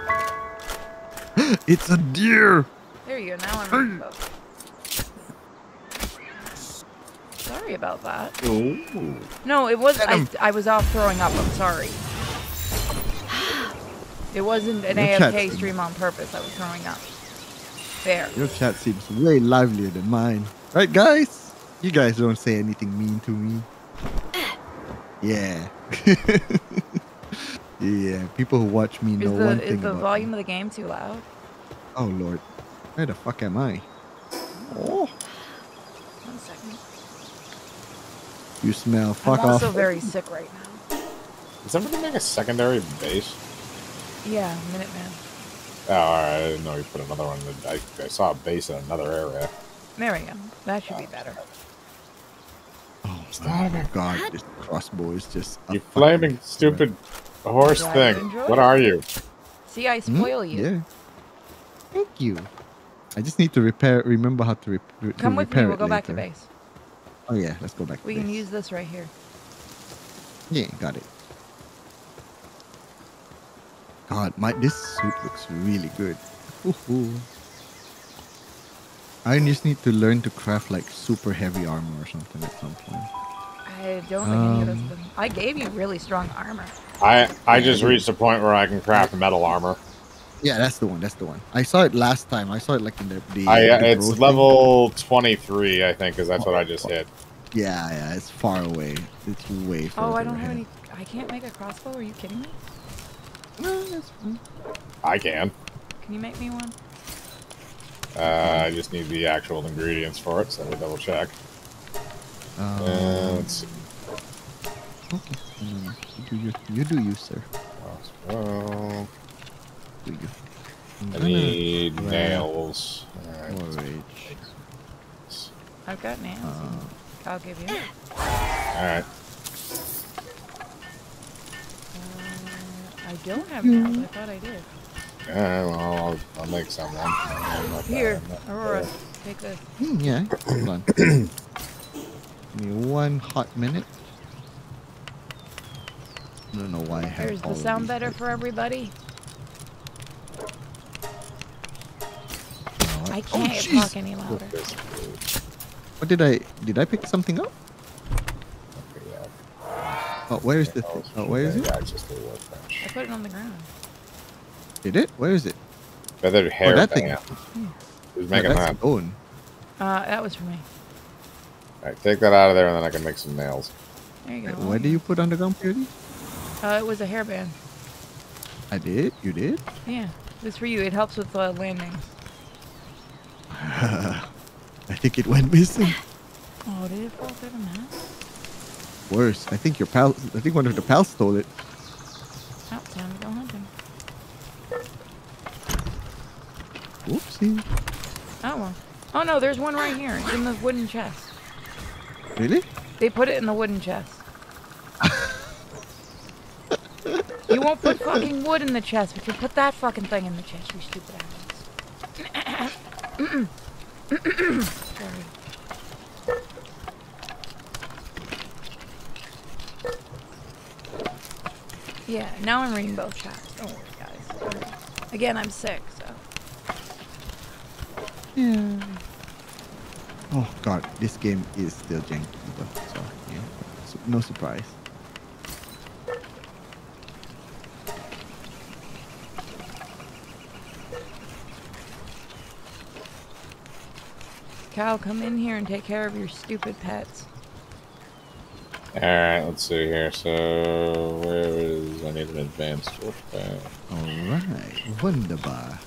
It's a deer. There you go. Now I'm reading both. Sorry about that. Oh. No, it wasn't. I was off throwing up. I'm sorry. It wasn't an AFK stream on purpose. I was throwing up. There. Your chat seems way livelier than mine. Right, guys? You guys don't say anything mean to me. Yeah. Yeah, people who watch me know one thing. Is the volume of the game too loud? Oh, Lord. Where the fuck am I? Oh. You smell. Fuck off. I'm also very sick right now. Did somebody make a secondary base? Yeah, Minuteman. Oh, alright. I didn't know you put another one. I saw a base in another area. There we go. That should be better. Oh, my God. This crossbow is just... You flaming stupid horse thing. What are you? See, I spoil you. Yeah. Thank you. I just need to repair. Remember how to repair. Come with me. We'll go back to base. Oh yeah, let's go back. We can use this right here. Yeah, got it. God, this suit looks really good. Ooh. I just need to learn to craft like super heavy armor or something at some point. I don't think any of this. I gave you really strong armor. I just reached a point where I can craft metal armor. Yeah, that's the one. That's the one. I saw it last time. I saw it like in the it's level 23, I think, because that's what I just hit. Yeah, yeah. It's far away. It's way far away. Oh, I don't have any. I can't make a crossbow. Are you kidding me? No, that's fine. I can. Can you make me one? I just need the actual ingredients for it, so let me double check. Let's see. Okay. You do you, sir. Crossbow. I need nails. Alright. I've got nails. I'll give you. Alright. I don't have nails. I thought I did. Alright, well, I'll make some then. Here, Aurora, take this. Yeah, hold on. Give me one hot minute. I don't know why I have all of these. Does the sound better for everybody? I can't talk any louder. What did I pick something up? Okay, yeah. Oh, where is the thing? Oh, where is it? I put it on the ground. Did it? Where is it? Feathered hair. Oh, that thing. Who's making that? That was for me. Alright, take that out of there and then I can make some nails. There you go. Wait, what do you put on the ground, Purity? It was a hairband. I did? You did? Yeah. This for you. It helps with landings. I think it went missing. Oh, did it fall through the map? Worse, I think your pal. I think one of the pals stole it. Oh, time to go hunting. Whoopsie. Oh well. Oh no, there's one right here. It's in the wooden chest. Really? They put it in the wooden chest. You won't put fucking wood in the chest, but you put that fucking thing in the chest, you stupid ass. Yeah, now I'm reading both shots. Don't worry, guys. Again, I'm sick, so. Yeah. Oh, God. This game is still janky, but so, yeah. So, no surprise. Cal, come in here and take care of your stupid pets. Alright, let's see here. So, where is... I need an advanced wolf. Alright, wunderbar.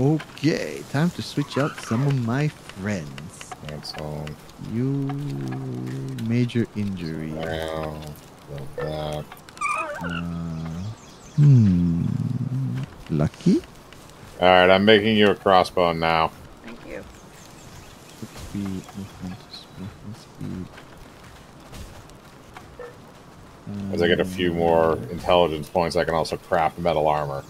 Okay, time to switch out some of my friends. That's all. You major injury. Wow. Well, lucky. All right, I'm making you a crossbone now. Thank you. Speed, movement, speed. As I get a few more intelligence points, I can also craft metal armor.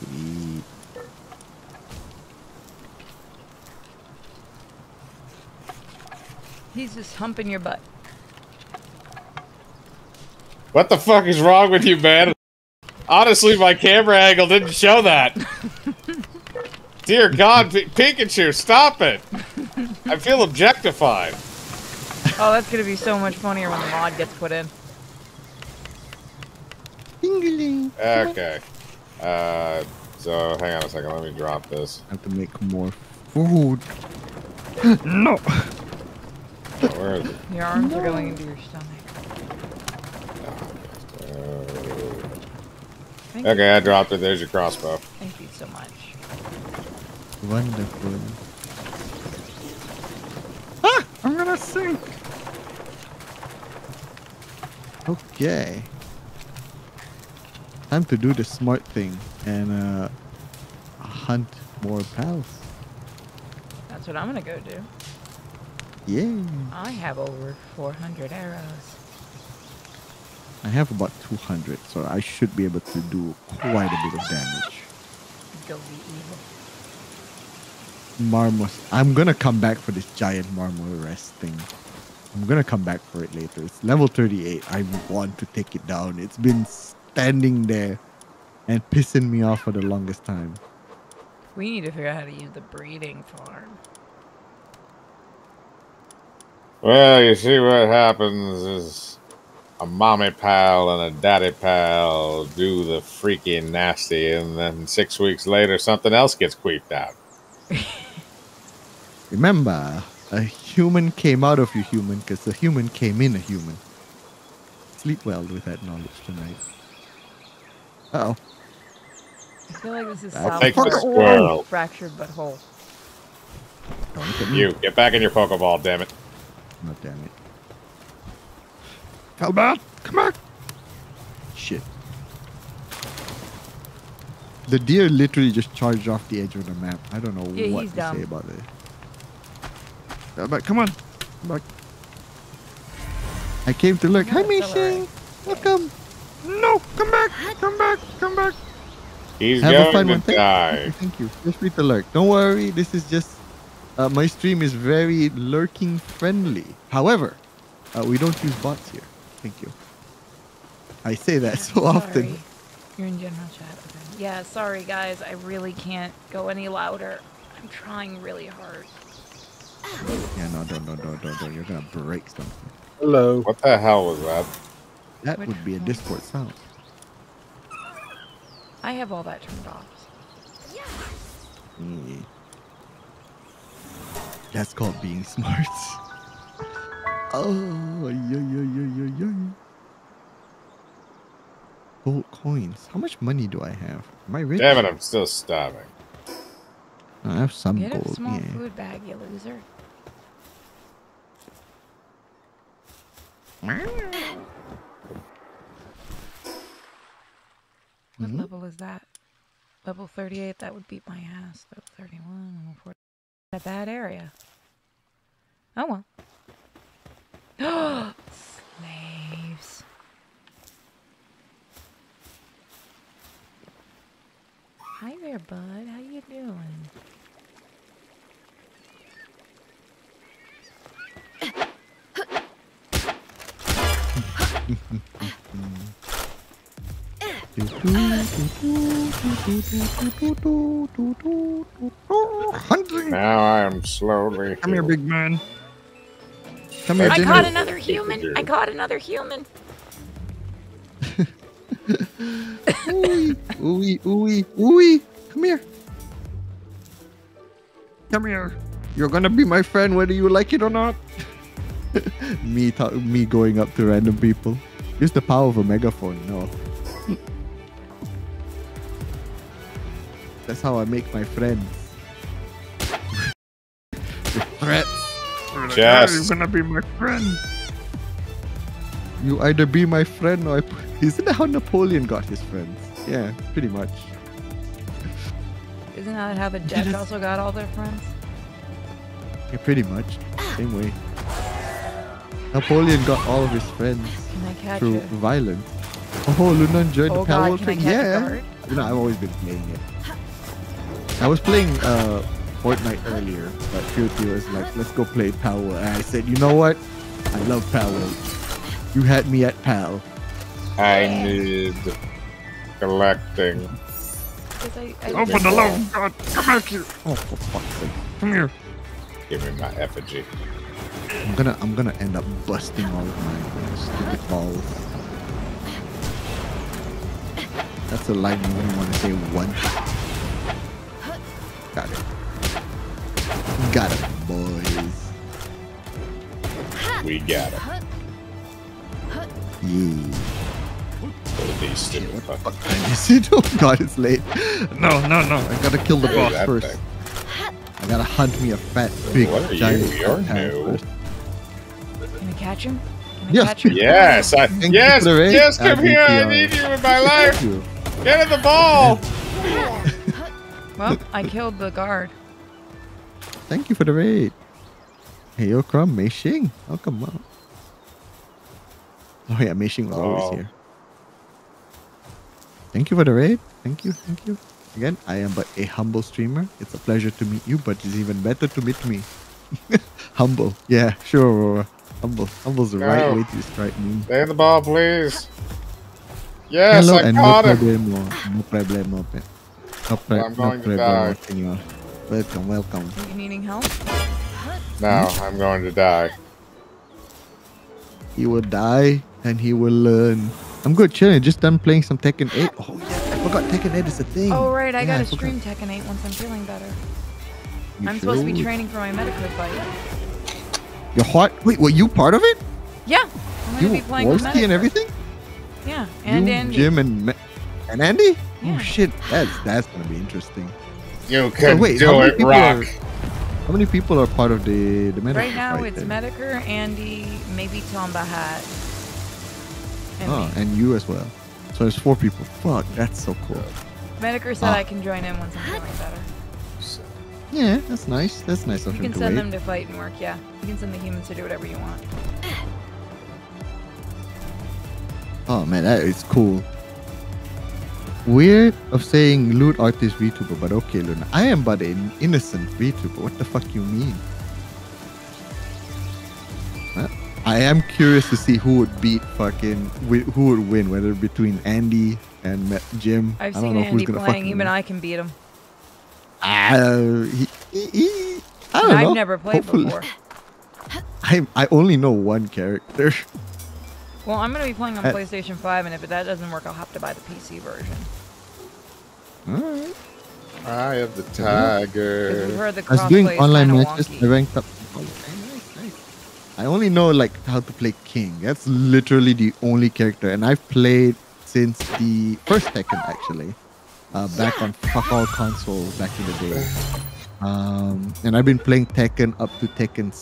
Sweet. He's just humping your butt. What the fuck is wrong with you, man? Honestly, my camera angle didn't show that. Dear God, Pikachu, stop it! I feel objectified. Oh, that's gonna be so much funnier when the mod gets put in. Okay. So hang on a second. Let me drop this. I have to make more food. No. Oh, where is it? Your arms are going into your stomach. Okay, I dropped it. There's your crossbow. Thank you so much. Wonderful. Ah! I'm gonna sink! Okay. Time to do the smart thing and hunt more pals. That's what I'm gonna go do. Yeah. I have over 400 arrows. I have about 200, so I should be able to do quite a bit of damage. Don't be evil. Marmos. I'm gonna come back for this giant marmor rest thing. I'm gonna come back for it later. It's level 38. I want to take it down. It's been standing there and pissing me off for the longest time. We need to figure out how to use the breeding farm. Well, you see what happens is... a mommy pal and a daddy pal do the freaky nasty, and then 6 weeks later, something else gets queefed out. Remember, a human came out of your human because the human came in a human. Sleep well with that knowledge tonight. Uh oh. I feel like this is solid. Fractured but whole. You get back in your Pokeball, damn it. No, damn it. Felbat, come back! Shit. The deer literally just charged off the edge of the map. I don't know what to say about it. Felbat, come on! Come back. I came to look. Hi, Mei Xing! Welcome! No! Come back! Come back! Come back! He's going to die. Thank you. Just read the lurk. Don't worry. This is just... my stream is very lurking friendly. However, we don't use bots here. Thank you. I say that so often. You're in general chat. Okay. Yeah, sorry guys, I really can't go any louder. I'm trying really hard. Yeah, no. You're gonna break something. Hello. What the hell was that? That would be a Discord sound. I have all that turned off. Yeah. That's called being smart. Oh, Gold coins. How much money do I have? Am I rich? Damn it, I'm still starving. I have some gold. Get a small food bag, you loser. What level is that? Level 38, that would beat my ass. Level 31, level 40. At that area. Oh well. Slaves. Hi there, bud. How you doing? Now I am slowly. Come here, big man. I caught another human. I caught another human. Ooey. Come here. Come here. You're gonna be my friend whether you like it or not. me going up to random people. Use the power of a megaphone. No. That's how I make my friends. Threats. Like, yes. You're gonna be my friend. You either be my friend or I... Isn't that how Napoleon got his friends? Yeah, pretty much. Isn't that how the Dutch also got all their friends? Yeah, pretty much. Same way. Napoleon got all of his friends through violence. Oh, Luna enjoyed the Power World thing? Yeah. Luna, I've always been playing it. I was playing Fortnite earlier, but Purity was like, let's go play Power. And I said, you know what? I love Power. You had me at Pal. I need collecting. I open the love, God, come back here! Oh, for fuck's sake! Come here! Give me my effigy. I'm gonna end up busting all of my stupid balls. That's a line you wouldn't want to say once. Got it. Got it, boys. We got it. What the fuck is it? Oh god, it's late. No. I gotta kill the boss first. I gotta hunt me a fat, big, giant. You're new. Can I catch him? Yes, come here. I need you in my life. Get in the ball. Well, I killed the guard. Thank you for the raid. Hey, you're from Mei Xing. Oh, come on. Oh yeah, Mei Xing was always here. Thank you for the raid. Thank you. Again, I am but a humble streamer. It's a pleasure to meet you, but it's even better to meet me. Humble. Yeah, sure, Aurora. Humble. Humble's the right way to describe me. Play the ball, please. Yes, hello, I got it. No problem, I'm going to die. Senor. Welcome. Are you needing help? No, I'm going to die. He will die and he will learn. I'm good, chilling. Just done playing some Tekken 8. Oh, yeah. I forgot Tekken 8 is a thing. Oh, right. I gotta stream Tekken 8 once I'm feeling better. I'm supposed to be training for my Medicare fight. Your heart? Wait, were you part of it? Yeah. I'm gonna be playing with Medicare and everything? Yeah. And you, Andy. Jim and Andy? Yeah. Oh, shit. That's gonna be interesting. You can do it, Rock. How many people are part of the Medicare? Right now, it's Medicare, Andy, maybe Tom Bahat. And you as well. So there's 4 people. Fuck, that's so cool. Medicare said I can join in once I'm feeling better. Yeah, that's nice. That's nice of him. You can send them to fight and work, yeah. You can send the humans to do whatever you want. Oh man, that is cool. Weird of saying loot artist VTuber, but okay, Luna. I am but an innocent VTuber. What the fuck you mean? I am curious to see who would beat who would win, whether between Andy and Jim. I've seen Andy playing, even I can beat him. I don't know. I've never played before. I only know one character. Well, I'm going to be playing on PlayStation 5, and if that doesn't work, I'll have to buy the PC version. Alright. I have the tiger. I was doing online matches, I ranked up. I only know like how to play King. That's literally the only character, and I've played since the first Tekken actually, back on fuck all consoles back in the day. And I've been playing Tekken up to Tekken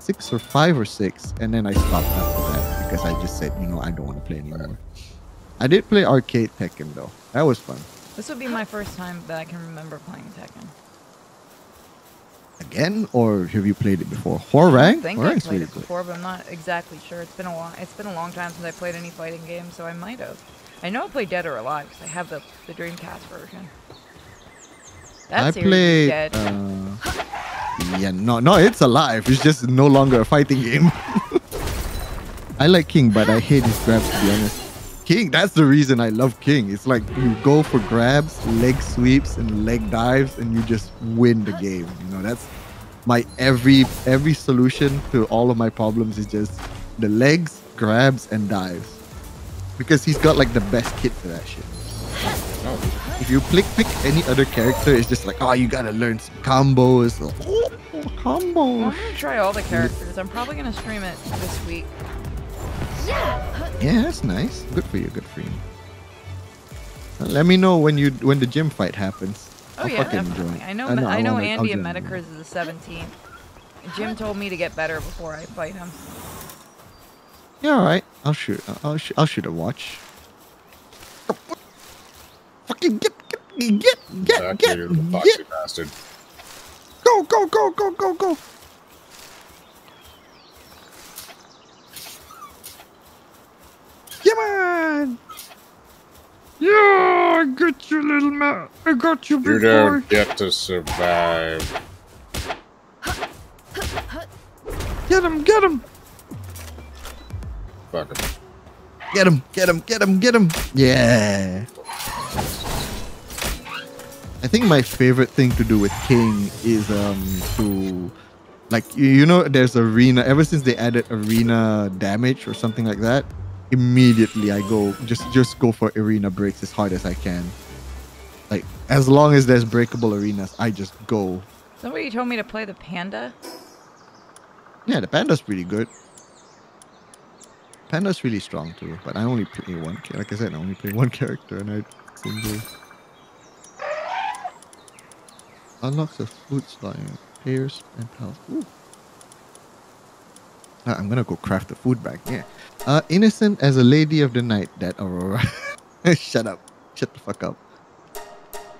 6 or 5 or 6, and then I stopped after that because I just said, you know, I don't want to play anymore. I did play arcade Tekken though. That was fun. This would be my first time that I can remember playing Tekken. Again, or have you played it before? Horang? I think I've played it before, but I'm not exactly sure. It's been a long time since I played any fighting game, so I might have. I know I played Dead or Alive because I have the Dreamcast version. That's Dead. Yeah, no, it's alive. It's just no longer a fighting game. I like King, but I hate his grabs, to be honest. King, that's the reason I love King. It's like you go for grabs, leg sweeps, and leg dives, and you just win the game. You know, that's my every solution to all of my problems is just the legs, grabs, and dives. Because he's got like the best kit for that shit. If you pick any other character, it's just like, oh, you gotta learn some combos. Combos. I'm gonna try all the characters. I'm probably gonna stream it this week. Yeah, that's nice. Good for you. Let me know when the gym fight happens. Oh yeah, definitely. I know Andy and Medicare's is the 17th. Jim told me to get better before I fight him. Yeah, all right. I'll shoot a watch. Fucking get, bastard. Go. Come on. Yeah, I got you, little man. I got you, big boy. You don't get to survive. Get him. Fuck him. Get him. Yeah. I think my favorite thing to do with King is to, like, you know, there's arena. Ever since they added arena damage or something like that, immediately I go just go for arena breaks as hard as I can. Like, as long as there's breakable arenas, I just go. Somebody told me to play the panda. Yeah, the panda's pretty good. Panda's really strong too, but I only play one. Like I said, I only play one character, and I enjoy. Unlocks a food slot, players and health. Ooh. I'm gonna go craft the food bag. Yeah. Innocent as a lady of the night, that Aurora. Shut up. Shut the fuck up.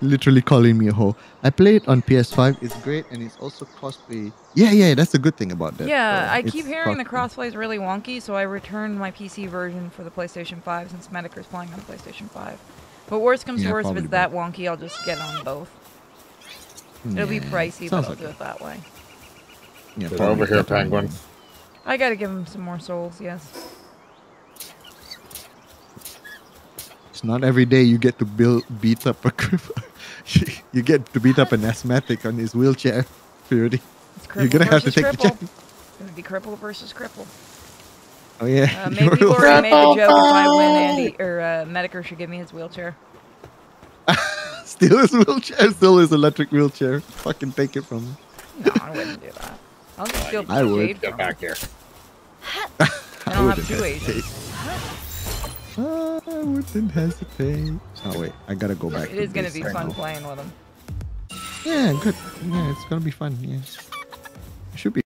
Literally calling me a hoe. I play it on PS5. It's great, and it's also crossplay. Yeah. That's the good thing about that. Yeah, I keep hearing the crossplay is really wonky, so I returned my PC version for the PlayStation 5 since Medicare's playing on PlayStation 5. But worst comes to worst, if it's that wonky, I'll just get on both. It'll be pricey, but I'll do it that way. Yeah, get over here, Penguin. I gotta give him some more souls, yes. It's not every day you get to beat up a cripple. You get to beat up an asthmatic on his wheelchair, Purity. You're gonna have to take cripple. The chance. It's gonna be cripple versus cripple. Oh yeah. Maybe Lori made a joke if I win, Andy or Medicare should give me his wheelchair. Steal his wheelchair, steal his electric wheelchair. Fucking take it from him. No, I wouldn't do that. I'll just steal I would. Get back here. I don't have two agents. I wouldn't hesitate. Oh wait, I gotta go back. It is gonna be fun playing with him. Yeah, good. Yeah, it's gonna be fun. Yeah, it should be.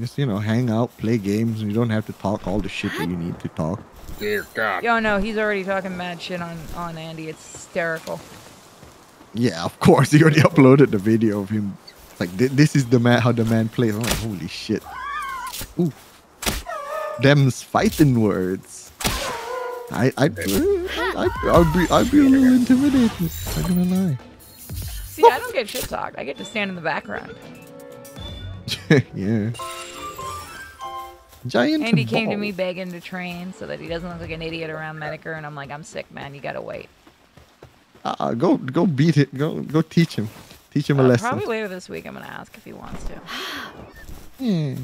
Just, you know, hang out, play games, and you don't have to talk all the shit that you need to talk. Dear God. Yo, no, he's already talking mad shit on Andy. It's hysterical. Yeah, of course. He already uploaded the video of him. Like, this is the man, how the man plays. I'm like, holy shit. Ooh. Them's fighting words. I'd be a little intimidated. I'm not gonna lie. See, I don't get shit talked. I get to stand in the background. Yeah. Giant Andy ball. Came to me begging to train so that he doesn't look like an idiot around Medicare, and I'm like, I'm sick, man. You gotta wait. Go beat it. Go teach him. Teach him a lesson. Probably later this week I'm going to ask if he wants to. Yeah.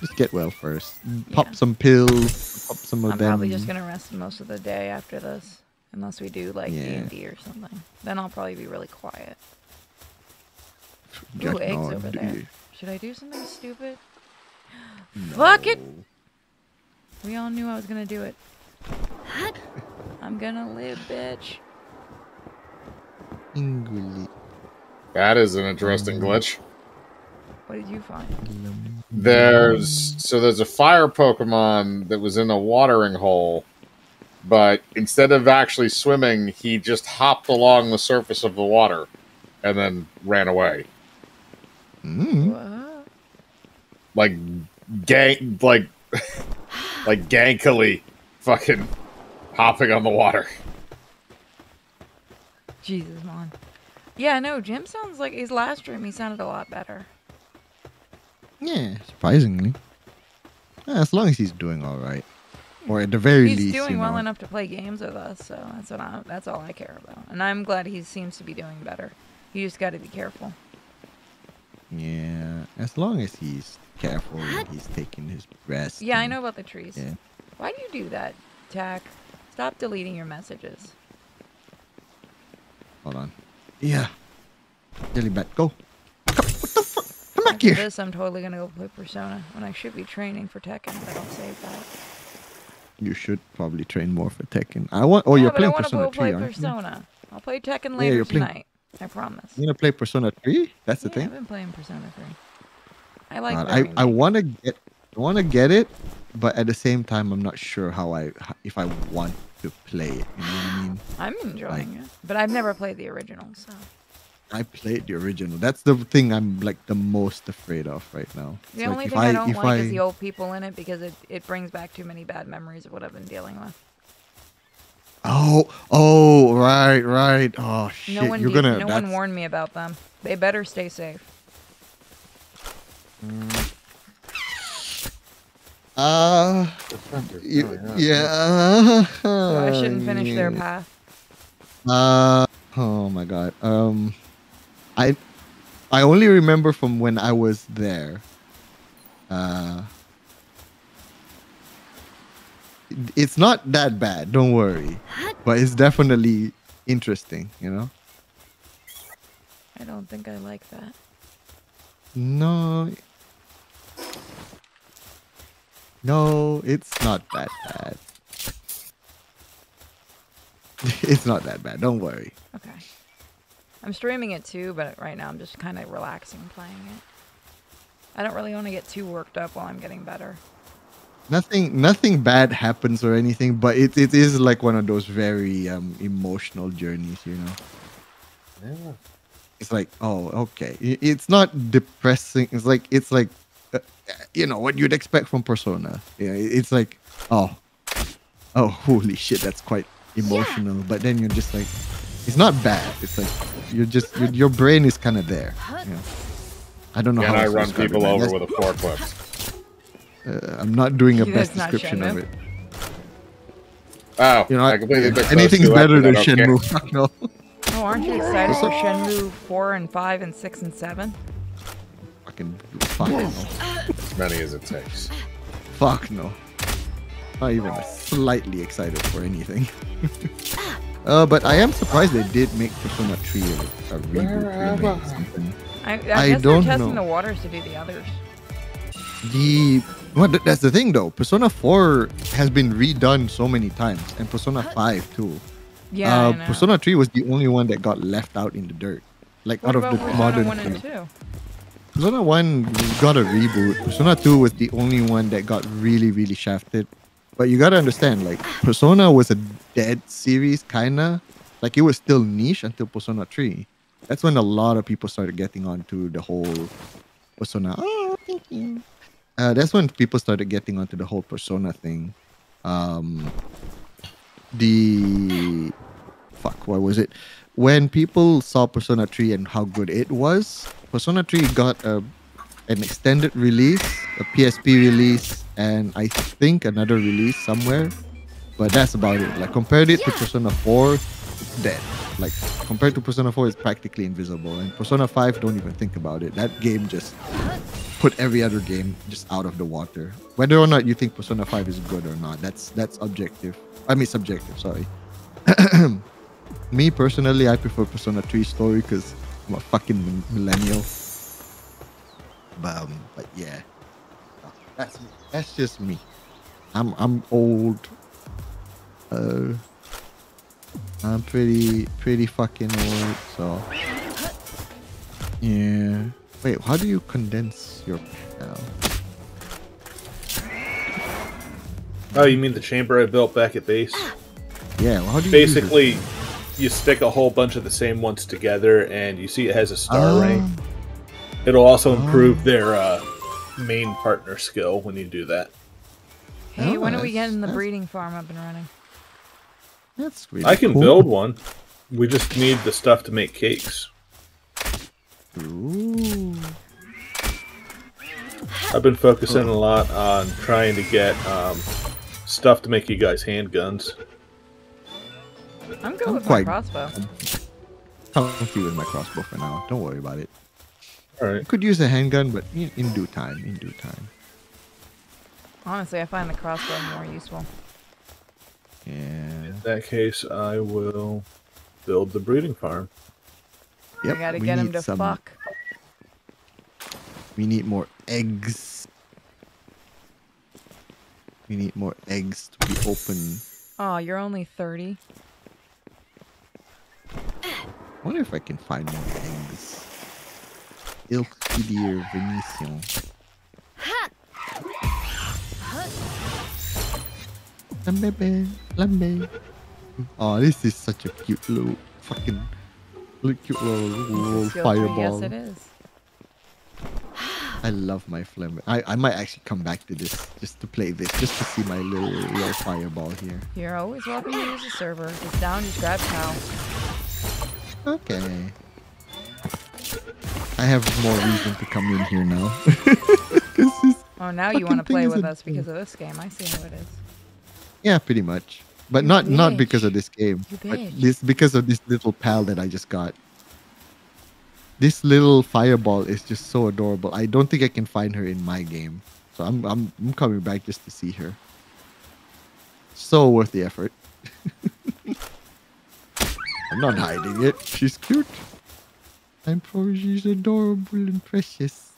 Just get well first. Pop some pills. Pop some of them. I'm probably just going to rest most of the day after this. Unless we do like D&D or something. Then I'll probably be really quiet. Ooh, eggs over there. Should I do something stupid? No. Fuck it! We all knew I was going to do it. I'm going to live, bitch. That is an interesting glitch. What did you find? There's a fire Pokemon that was in a watering hole, but instead of actually swimming, he just hopped along the surface of the water and then ran away. Mm. Like gankily fucking hopping on the water. Jesus, man. Yeah, no, Jim sounds like his last stream, he sounded a lot better. Yeah, surprisingly. Yeah, as long as he's doing all right. Or at the very least, he's doing well enough to play games with us, so that's all I care about. And I'm glad he seems to be doing better. You just got to be careful. Yeah, as long as he's careful and he's taking his rest. Yeah, I know about the trees. Yeah. Why do you do that, Tack? Stop deleting your messages. Hold on. Yeah. Dillybat, go. What the fuck? Come back here. I'm totally gonna go play Persona when I should be training for Tekken, but I'll save that. You should probably train more for Tekken. I want. Oh, yeah, you're playing Persona 3, aren't you? I'll play Tekken later tonight. I promise. You gonna play Persona 3? That's the thing. I've been playing Persona 3. I like. I want to get. I want to get it, but at the same time, I'm not sure how if I want to play it. You know what I mean? I'm enjoying it, but I've never played the original, so. I played the original. That's the thing I'm like the most afraid of right now. The it's only like, thing I don't like is the old people in it because it brings back too many bad memories of what I've been dealing with. Oh, right. Oh shit, no one warned me about them. They better stay safe. So I shouldn't finish their path. Oh my god. I only remember from when I was there. It's not that bad, don't worry. But it's definitely interesting, you know? I don't think I like that. No. No, it's not that bad. It's not that bad, don't worry. Okay. I'm streaming it too, but right now I'm just kind of relaxing playing it. I don't really want to get too worked up while I'm getting better. Nothing bad happens or anything, but it is like one of those very emotional journeys, you know. Yeah. It's like, oh, okay. It's not depressing. It's like, you know what you'd expect from Persona. Yeah. It's like, oh, holy shit, that's quite emotional. Yeah. But then you're just like, it's not bad. It's like you're just your brain is kind of there. Yeah. I don't know how I run people over with a forklift. I'm not doing a best description of it. Oh, you know, I completely missed anything's better than Shenmue. No. Oh, aren't you excited for Shenmue 4 and 5 and 6 and 7? Fuck no. As many as it takes. Fuck no. Not even slightly excited for anything. But I am surprised they did make Persona 3 a reboot. I guess they're testing the waters to do the others. Well, that's the thing though. Persona 4 has been redone so many times, and Persona 5 too. Yeah, Persona 3 was the only one that got left out in the dirt, like what out about of the modern. Persona 1 got a reboot. Persona 2 was the only one that got really, really shafted. But you gotta understand, like Persona was a dead series, kinda. Like it was still niche until Persona 3. That's when a lot of people started getting onto the whole Persona. Oh, thank you. That's when people started getting onto the whole Persona thing. What was it? When people saw Persona 3 and how good it was, Persona 3 got an extended release, a PSP release, and I think another release somewhere. But that's about it. Like compared it to Persona 4, it's dead. Like compared to Persona 4, it's practically invisible. And Persona 5, don't even think about it. That game just put every other game just out of the water. Whether or not you think Persona 5 is good or not, that's objective. I mean subjective, sorry. Me personally, I prefer Persona 3 story because I'm a fucking millennial. But yeah, that's just me. I'm old. I'm pretty fucking old. So yeah. Wait, how do you condense your panel? Oh, you mean the chamber I built back at base? Yeah, well, how do you basically, you stick a whole bunch of the same ones together, and you see it has a star rank. It'll also improve their main partner skill when you do that. Hey, when are we getting the breeding farm up and running? That's really cool. I can build one. We just need the stuff to make cakes. Ooh. I've been focusing a lot on trying to get stuff to make you guys handguns. I'm good with my crossbow. I'm comfy with my crossbow for now. Don't worry about it. All right. I could use a handgun, but in due time. In due time. Honestly, I find the crossbow more useful. Yeah. In that case, I will build the breeding farm. Yep, we gotta get him to fuck. We need more eggs. We need more eggs to be open. Oh, you're only 30. wonder if I can find more things. Il Fidir Venetian. Lambebe, Lambebe. Oh, this is such a cute little fucking cute little fireball. Yes, it is. I love my flame. I might actually come back to this just to play this, just to see my little fireball here. You're always welcome to use the server. If it's down, just grab Cal. Okay. I have more reason to come in here now. Oh, now you want to play with us because of this game. I see how it is. Yeah, pretty much. But not because of this game. But this, because of this little pal that I just got. This little fireball is just so adorable. I don't think I can find her in my game. So I'm coming back just to see her. So worth the effort. I'm not hiding it. She's cute. I'm sure she's adorable and precious.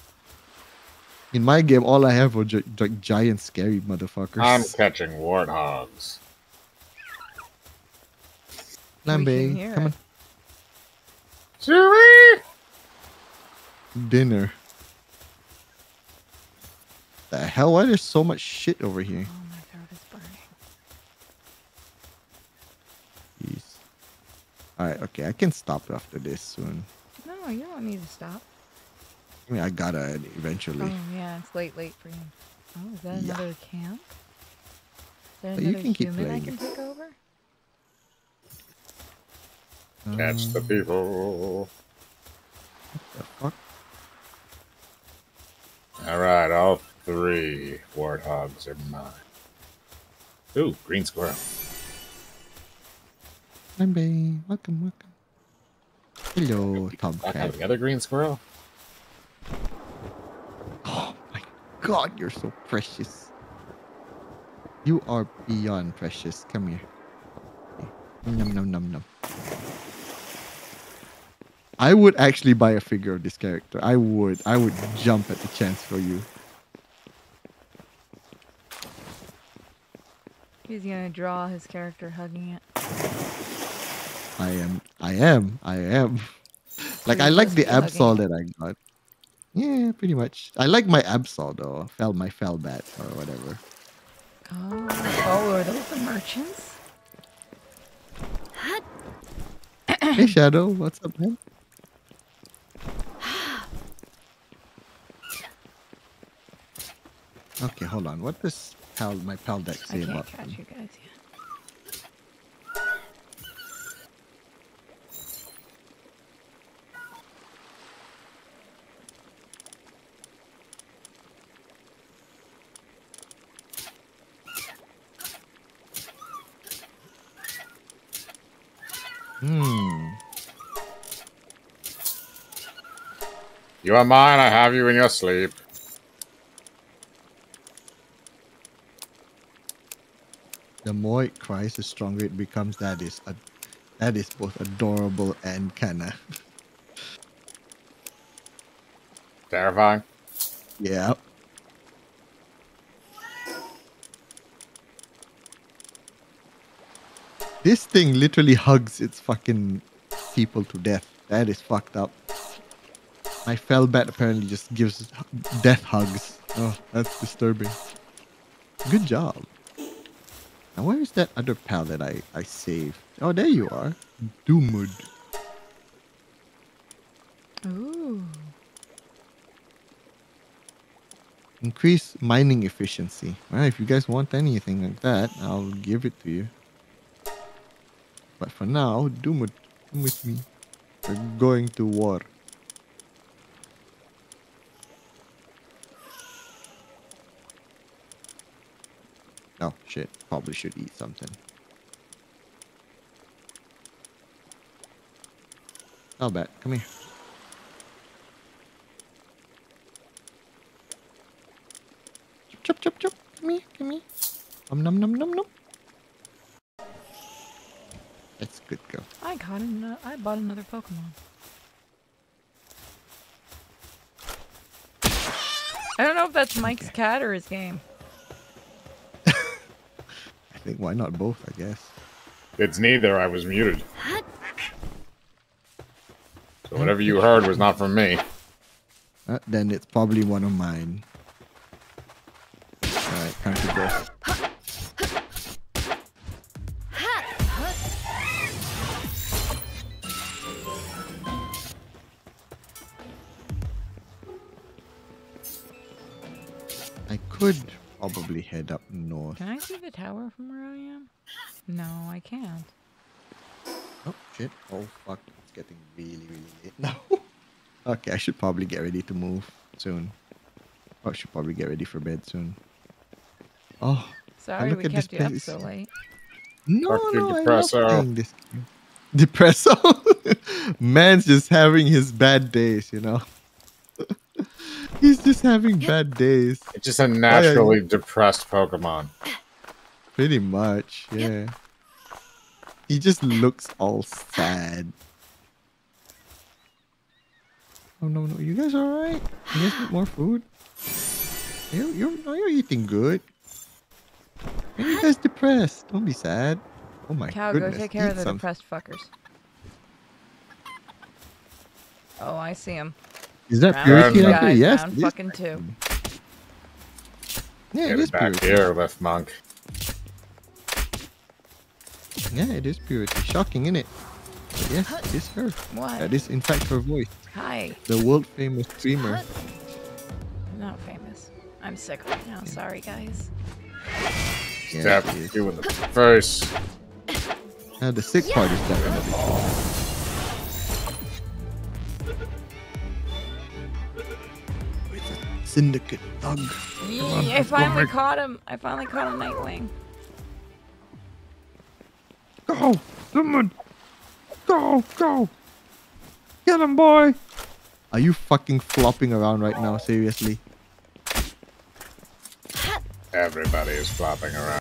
In my game, all I have are giant scary motherfuckers. I'm catching warthogs. Lambe, come on. Chewie! Dinner. The hell? Why there's so much shit over here? Oh, my throat is burning. Jeez. Alright, okay. I can stop after this soon. No, you don't need to stop. I mean, I gotta eventually. Oh, yeah. It's late for you. Oh, is that another camp? Is there another human I can take over? Catch the people. What the fuck? Alright, all three warthogs are mine. Ooh, green squirrel. Lambebe, welcome, welcome. Hello, Tomcat. I have the other green squirrel. Oh my god, you're so precious. You are beyond precious. Come here. Nom nom nom nom. I would actually buy a figure of this character. I would jump at the chance for you. He's gonna draw his character hugging it. I am. Like, I like the Absol that I got. Yeah, pretty much. I like my Absol though. My Felbat or whatever. Oh, are those the merchants? Hey Shadow, what's up, man? Okay, hold on. What does my pal deck say about them? I can't catch you guys yet. You are mine, I have you in your sleep. The more it cries, the stronger it becomes. That is both adorable and kinda terrifying. Yeah. This thing literally hugs its fucking people to death. That is fucked up. My Felbat apparently just gives death hugs. Oh, that's disturbing. Good job. Now where is that other pal that I saved? Oh, there you are. Doomud. Ooh. Increase mining efficiency. Well, if you guys want anything like that, I'll give it to you. But for now, Doomud, come with me. We're going to war. Oh shit, probably should eat something. Felbat, come here. Chop, chop, chop. Come here, come here. Nom, nom, nom, nom. That's good girl. I bought another Pokemon. I don't know if that's Mike's cat or his game. I think why not both, I guess. It's neither, I was muted. So whatever you heard was not from me. Then it's probably one of mine. Alright, time to go. I could probably head up north. Can I see the tower from where I am? No, I can't. Oh, shit. Oh, fuck. It's getting really, really late now. Okay, I should probably get ready to move soon. I should probably get ready for bed soon. Oh, sorry we kept you up so late. No, no, I love playing this game. Depresso? Man's just having his bad days, you know? He's just having bad days. It's just a naturally depressed Pokemon. Pretty much, yeah. He just looks all sad. Oh no, no, you guys all right? You guys need more food? You're eating good. Maybe you guys depressed. Don't be sad. Oh my Cal, goodness. Cal, go take care of the depressed fuckers. Oh, I see him. Is that Purity out there? Yes. Round fucking two. Yeah, it is Purity. Get back here, left monk. Yeah, it is Purity. Shocking, isn't it? But yes, it is her. What? That is, in fact, her voice. Hi. The world famous streamer. I'm not famous. I'm sick right now. Yeah. Sorry, guys. Yeah, stab you in the face. Now the sick part is definitely cool. Syndicate thug. I finally caught him. I finally caught a Nightwing. Go, Doomud. Go, go. Get him, boy. Are you fucking flopping around right now? Seriously. Everybody is flopping around.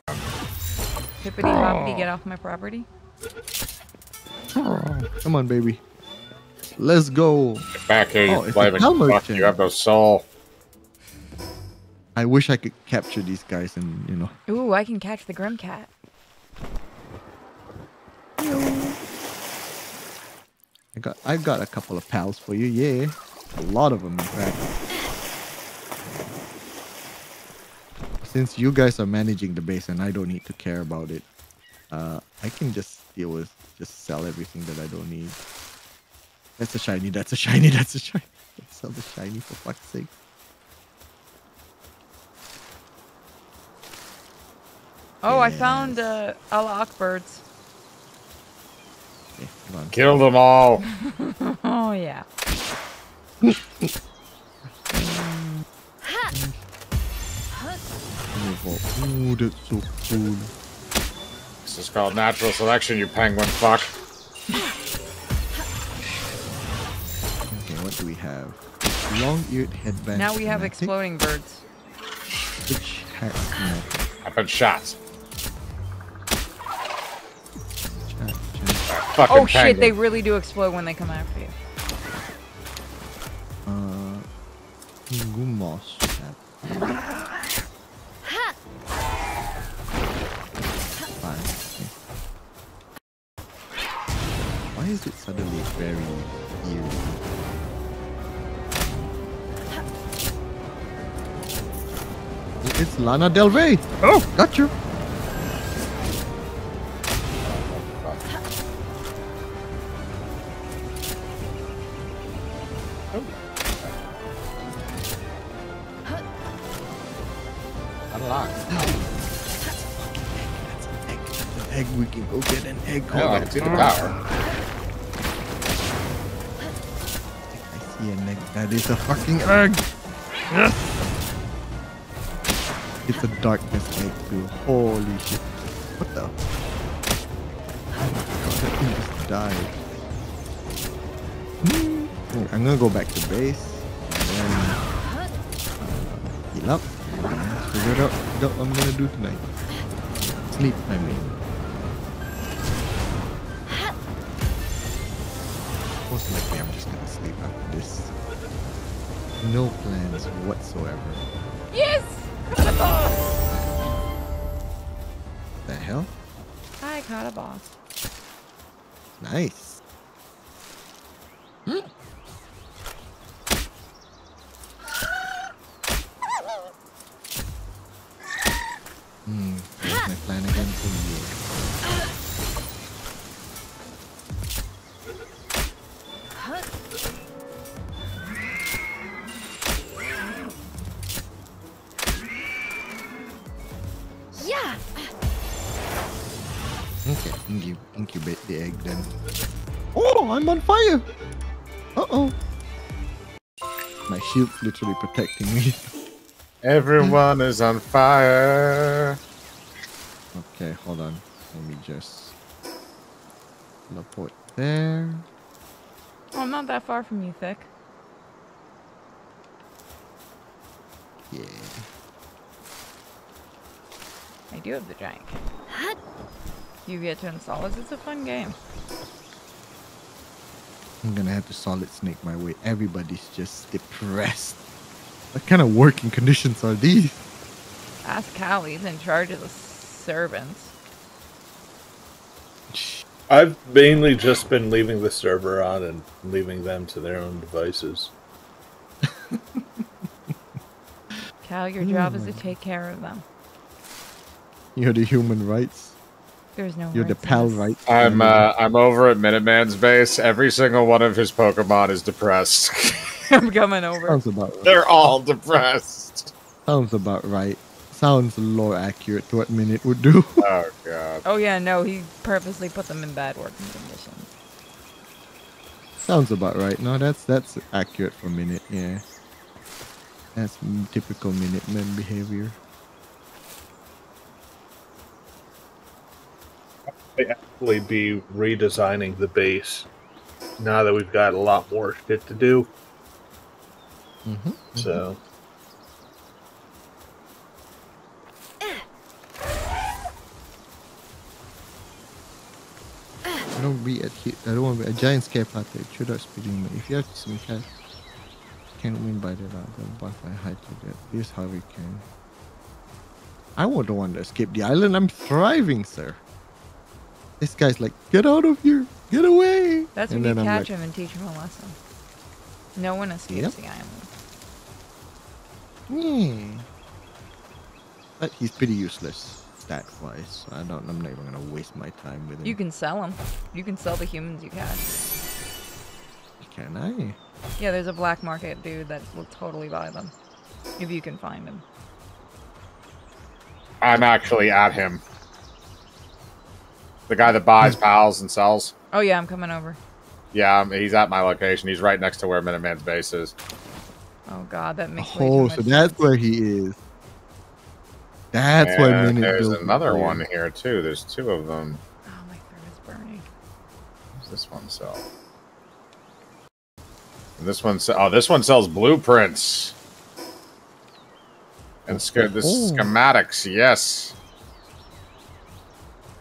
Hippity hoppity, get off my property. Oh, come on, baby. Let's go. Get back here, you flaming fuck. You have no soul. I wish I could capture these guys and, you know. Ooh, I can catch the Grimcat. I got a couple of pals for you, yeah. A lot of them, in fact. Since you guys are managing the base and I don't need to care about it, I can just deal with, just sell everything that I don't need. That's a shiny, that's a shiny, that's a shiny. Let's sell the shiny for fuck's sake. Oh, yes. I found Alok birds. Yeah, come on. Kill them all. Oh, yeah. Ooh, that's so cool. This is called natural selection, you penguin fuck. Okay, what do we have? Long-eared headband. Now we have exploding birds. Which I've been shot. Oh shit, they really do explode when they come after you. Why is it suddenly very eerie? It's Lana Del Rey! Oh, got you! See the power. I see an egg. That is a fucking egg. Yes. It's a darkness egg too. Holy shit! What the? Oh my god! That thing just died. Okay, I'm gonna go back to base. And then heal up. And figure out what I'm gonna do tonight. Sleep, I mean. Most likely I'm just gonna sleep after this. No plans whatsoever. Yes! Caught a boss! The hell? I caught a boss. Nice. Hmm? There's my plan again for you. Yeah. Okay, incubate the egg then. Oh, I'm on fire! Uh-oh. My shield's literally protecting me. Everyone is on fire. Okay, hold on. Let me just teleport there. Oh, I'm not that far from you, Thick. Yeah. I do have the giant cannon. You get to install it. It's a fun game. I'm gonna have to solid snake my way. Everybody's just depressed. What kind of working conditions are these? Ask Cal, he's in charge of the servants. I've mainly just been leaving the server on and leaving them to their own devices. Cal, your job is to take care of them. You're the human rights. There's no. You're the pal rights. I'm over at Minuteman's base. Every single one of his Pokemon is depressed. I'm coming over. Sounds about right. They're all depressed. Sounds about right. Sounds lore accurate to what Minute would do. Oh, God. Oh, yeah, no, he purposely put them in bad working conditions. Sounds about right. No, that's accurate for Minute, yeah. That's typical Minuteman behavior. I'd actually be redesigning the base now that we've got a lot more shit to do. Mm-hmm. So. I don't be a kid. I don't want to be a giant scare party. Should I speak in? If you have some cat, can't win by that. Don't buff my height to that. Here's how we can. I won't want to escape the island. I'm thriving, sir. This guy's like, get out of here, get away. That's when you catch him and teach him a lesson. No one escapes the island. Yeah. But he's pretty useless stat-wise. So I'm not even gonna waste my time with him. You can sell him. You can sell the humans you catch. Can I? Yeah, there's a black market dude that will totally buy them if you can find him. I'm actually at him. The guy that buys pals and sells. Oh yeah, I'm coming over. Yeah, he's at my location. He's right next to where Minuteman's base is. Oh god, that makes way too much sense. That's where he is. That's where Minuteman is. There's another one here too. There's two of them. Oh, my throat is burning. What's this one sell? And this one sells. Oh, this one sells blueprints and schematics. Yes.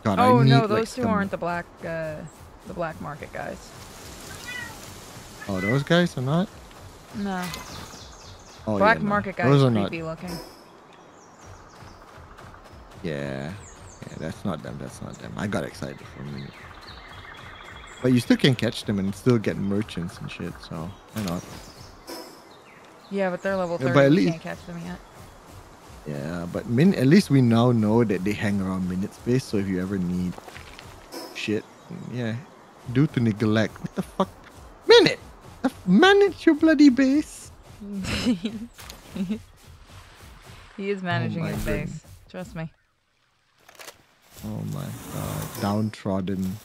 God, oh no, those two aren't the black market guys. Oh, those guys are not? No. Oh, black market guys are creepy looking. Yeah. Yeah, that's not them, that's not them. I got excited for a minute. But you still can catch them and still get merchants and shit, so why not? Yeah, but they're level 30, you can't catch them yet. Yeah, but at least we now know that they hang around Minute's base, so if you ever need shit, yeah, due to neglect. What the fuck? Minute! Manage your bloody base! He is managing his base, trust me. Oh my god, downtrodden.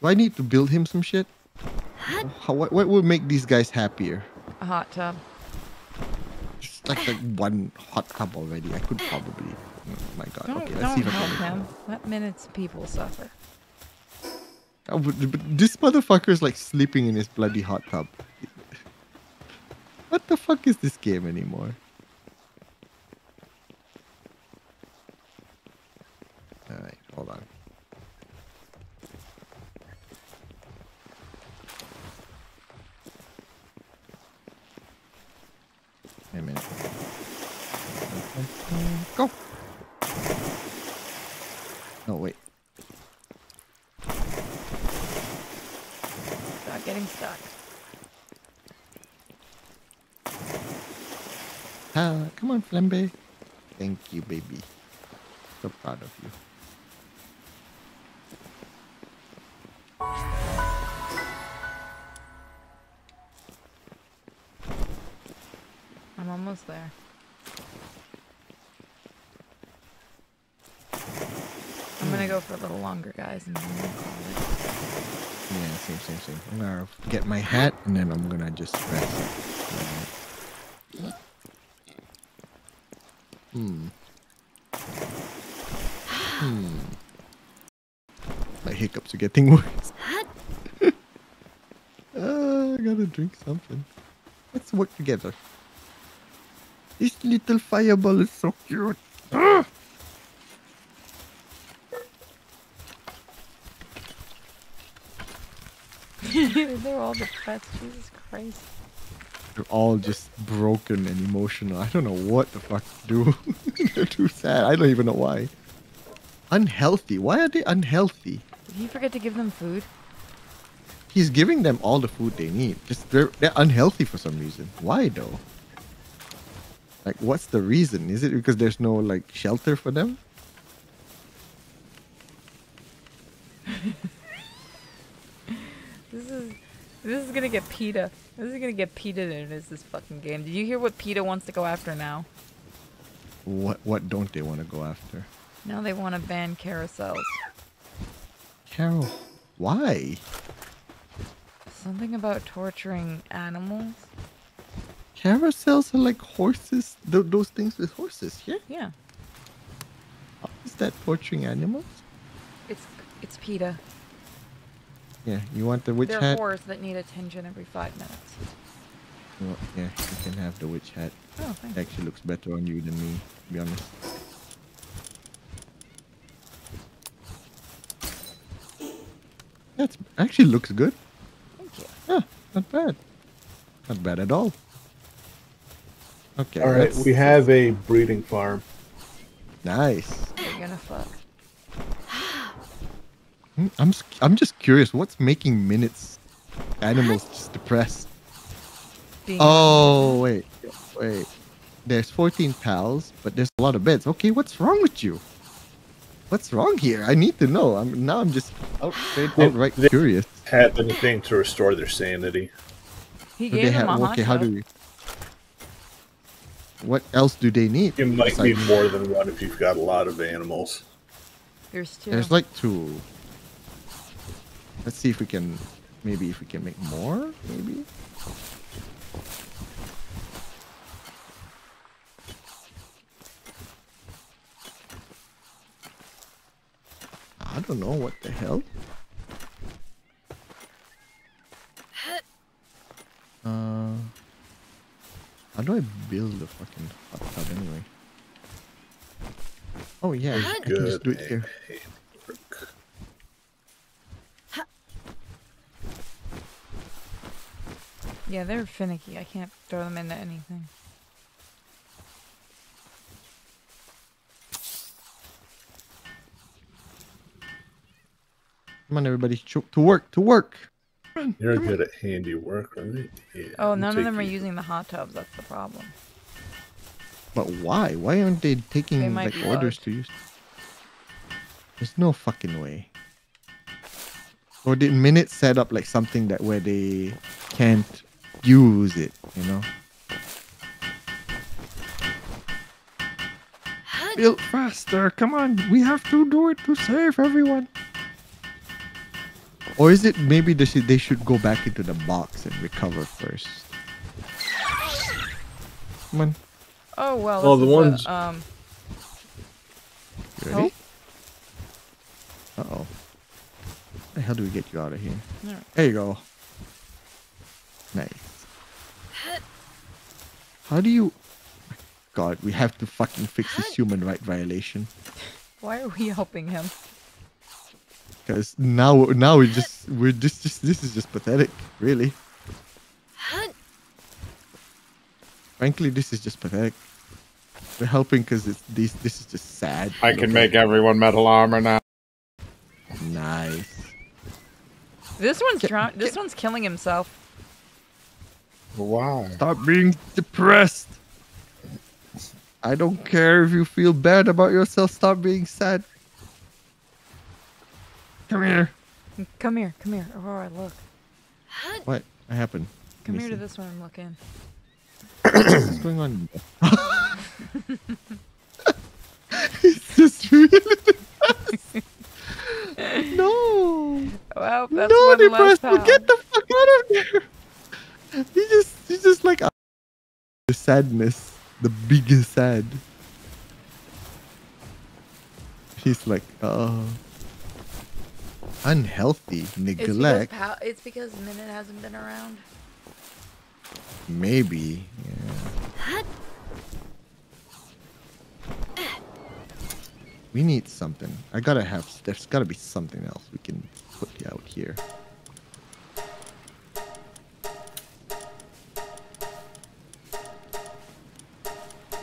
Do I need to build him some shit? What would make these guys happier? A hot tub. Like one hot tub already. I could probably. Oh my god. Okay, let's see if I can. What Minute's people suffer? Oh, but this motherfucker's like sleeping in his bloody hot tub. What the fuck is this game anymore? Alright, hold on. Wait a minute. Go! No, wait. Stop getting stuck. Come on, Flambe. Thank you, baby. so proud of you. I'm almost there. I'm gonna go for a little longer, guys. And yeah, same. I'm gonna get my hat and then I'm gonna just rest. My hiccups are getting worse. I gotta drink something. Let's work together. This little fireball is so cute. They're all depressed. Jesus Christ. They're all just broken and emotional. I don't know what the fuck to do. They're too sad. I don't even know why. Unhealthy. Why are they unhealthy? Did he forget to give them food? He's giving them all the food they need. Just they're unhealthy for some reason. Why though? Like, what's the reason? Is it because there's no, like, shelter for them? This is gonna get PETA. This is gonna get PETA-ed in this fucking game. Did you hear what PETA wants to go after now? What don't they want to go after? Now they want to ban carousels. Carol? Why? Something about torturing animals. Carousels are like horses, those things with horses, yeah? Yeah. Is that torturing animals? It's PETA. Yeah, you want the witch hat? They're whores that need attention every 5 minutes. Well, yeah, you can have the witch hat. Oh, thanks. It actually looks better on you than me, to be honest. That actually looks good. Thank you. Yeah, not bad. Not bad at all. Okay. All right, we have a breeding farm. Nice. You're gonna fuck. I'm just curious. What's making Minute's animals just depressed? Oh wait. There's 14 pals, but there's a lot of beds. Okay, what's wrong with you? What's wrong here? I need to know. I'm just outright curious. Have anything to restore their sanity? He gave them a honcho. Okay, how do we? What else do they need? It might be more than one if you've got a lot of animals. There's two. There's like two. Let's see if we can... Maybe if we can make more? Maybe? I don't know what the hell. How do I build the fucking hot tub anyway? Oh yeah, I can just do it here. Yeah, they're finicky. I can't throw them into anything. Come on, everybody. To work, to work. You're good at handiwork, right? Yeah, oh, none of them are using the hot tubs. That's the problem. But why? Why aren't they taking like orders to use? There's no fucking way. Or did Minute set up like something that where they can't use it? You know. Build faster! Come on, we have to do it to save everyone. Or is it maybe they should go back into the box and recover first? Come on. Oh, well, this the ones... You ready? Uh-oh. The hell do we get you out of here? Right. There you go. Nice. How do you... God, we have to fucking fix this human right violation. Why are we helping him? Because now we're just this is just pathetic, really. Frankly, this is just pathetic. We're helping because this is just sad. I can make everyone metal armor now. Nice. This one's drunk. This one's killing himself. Wow. Stop being depressed. I don't care if you feel bad about yourself. Stop being sad. Come here. Come here. Come here. Aurora, look. What happened? Come here to this one. I'm looking. What's going on? It's just really fast. No. Well, that's no, Depresso, get the fuck out of there. He's just like the sadness. The biggest sad. He's like, oh. Unhealthy neglect. It's because Minute hasn't been around. Maybe. Yeah. We need something. I gotta have. There's gotta be something else we can put out here.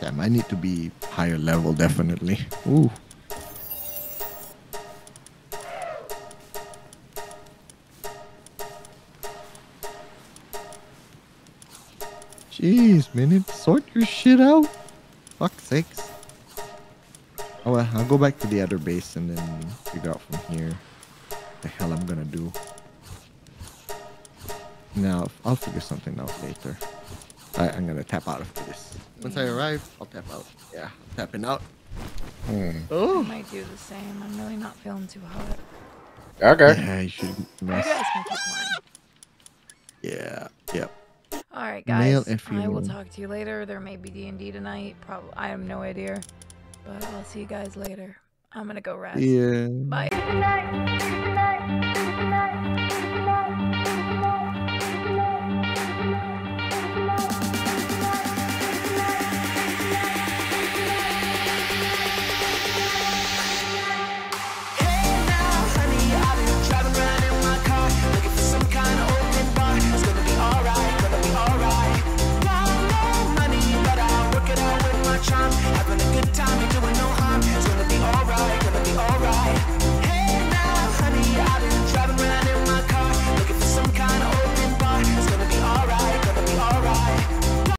Damn, I need to be higher level definitely. Ooh. Jeez, Minute, sort your shit out. Fuck's sakes. Oh well, I'll go back to the other base and then figure out from here what the hell I'm gonna do. Now, I'll figure something out later. Alright, I'm gonna tap out of this. Once I arrive, I'll tap out. Yeah, tapping out. Oh, I might do the same. I'm really not feeling too hot. Okay. Yeah, you should mess. You guys can keep mine. Yeah. Yep. Alright, guys. I will talk to you later. There may be D&D tonight. Probably. I have no idea. But I'll see you guys later. I'm gonna go rest. Yeah. Bye. Good night. Good night.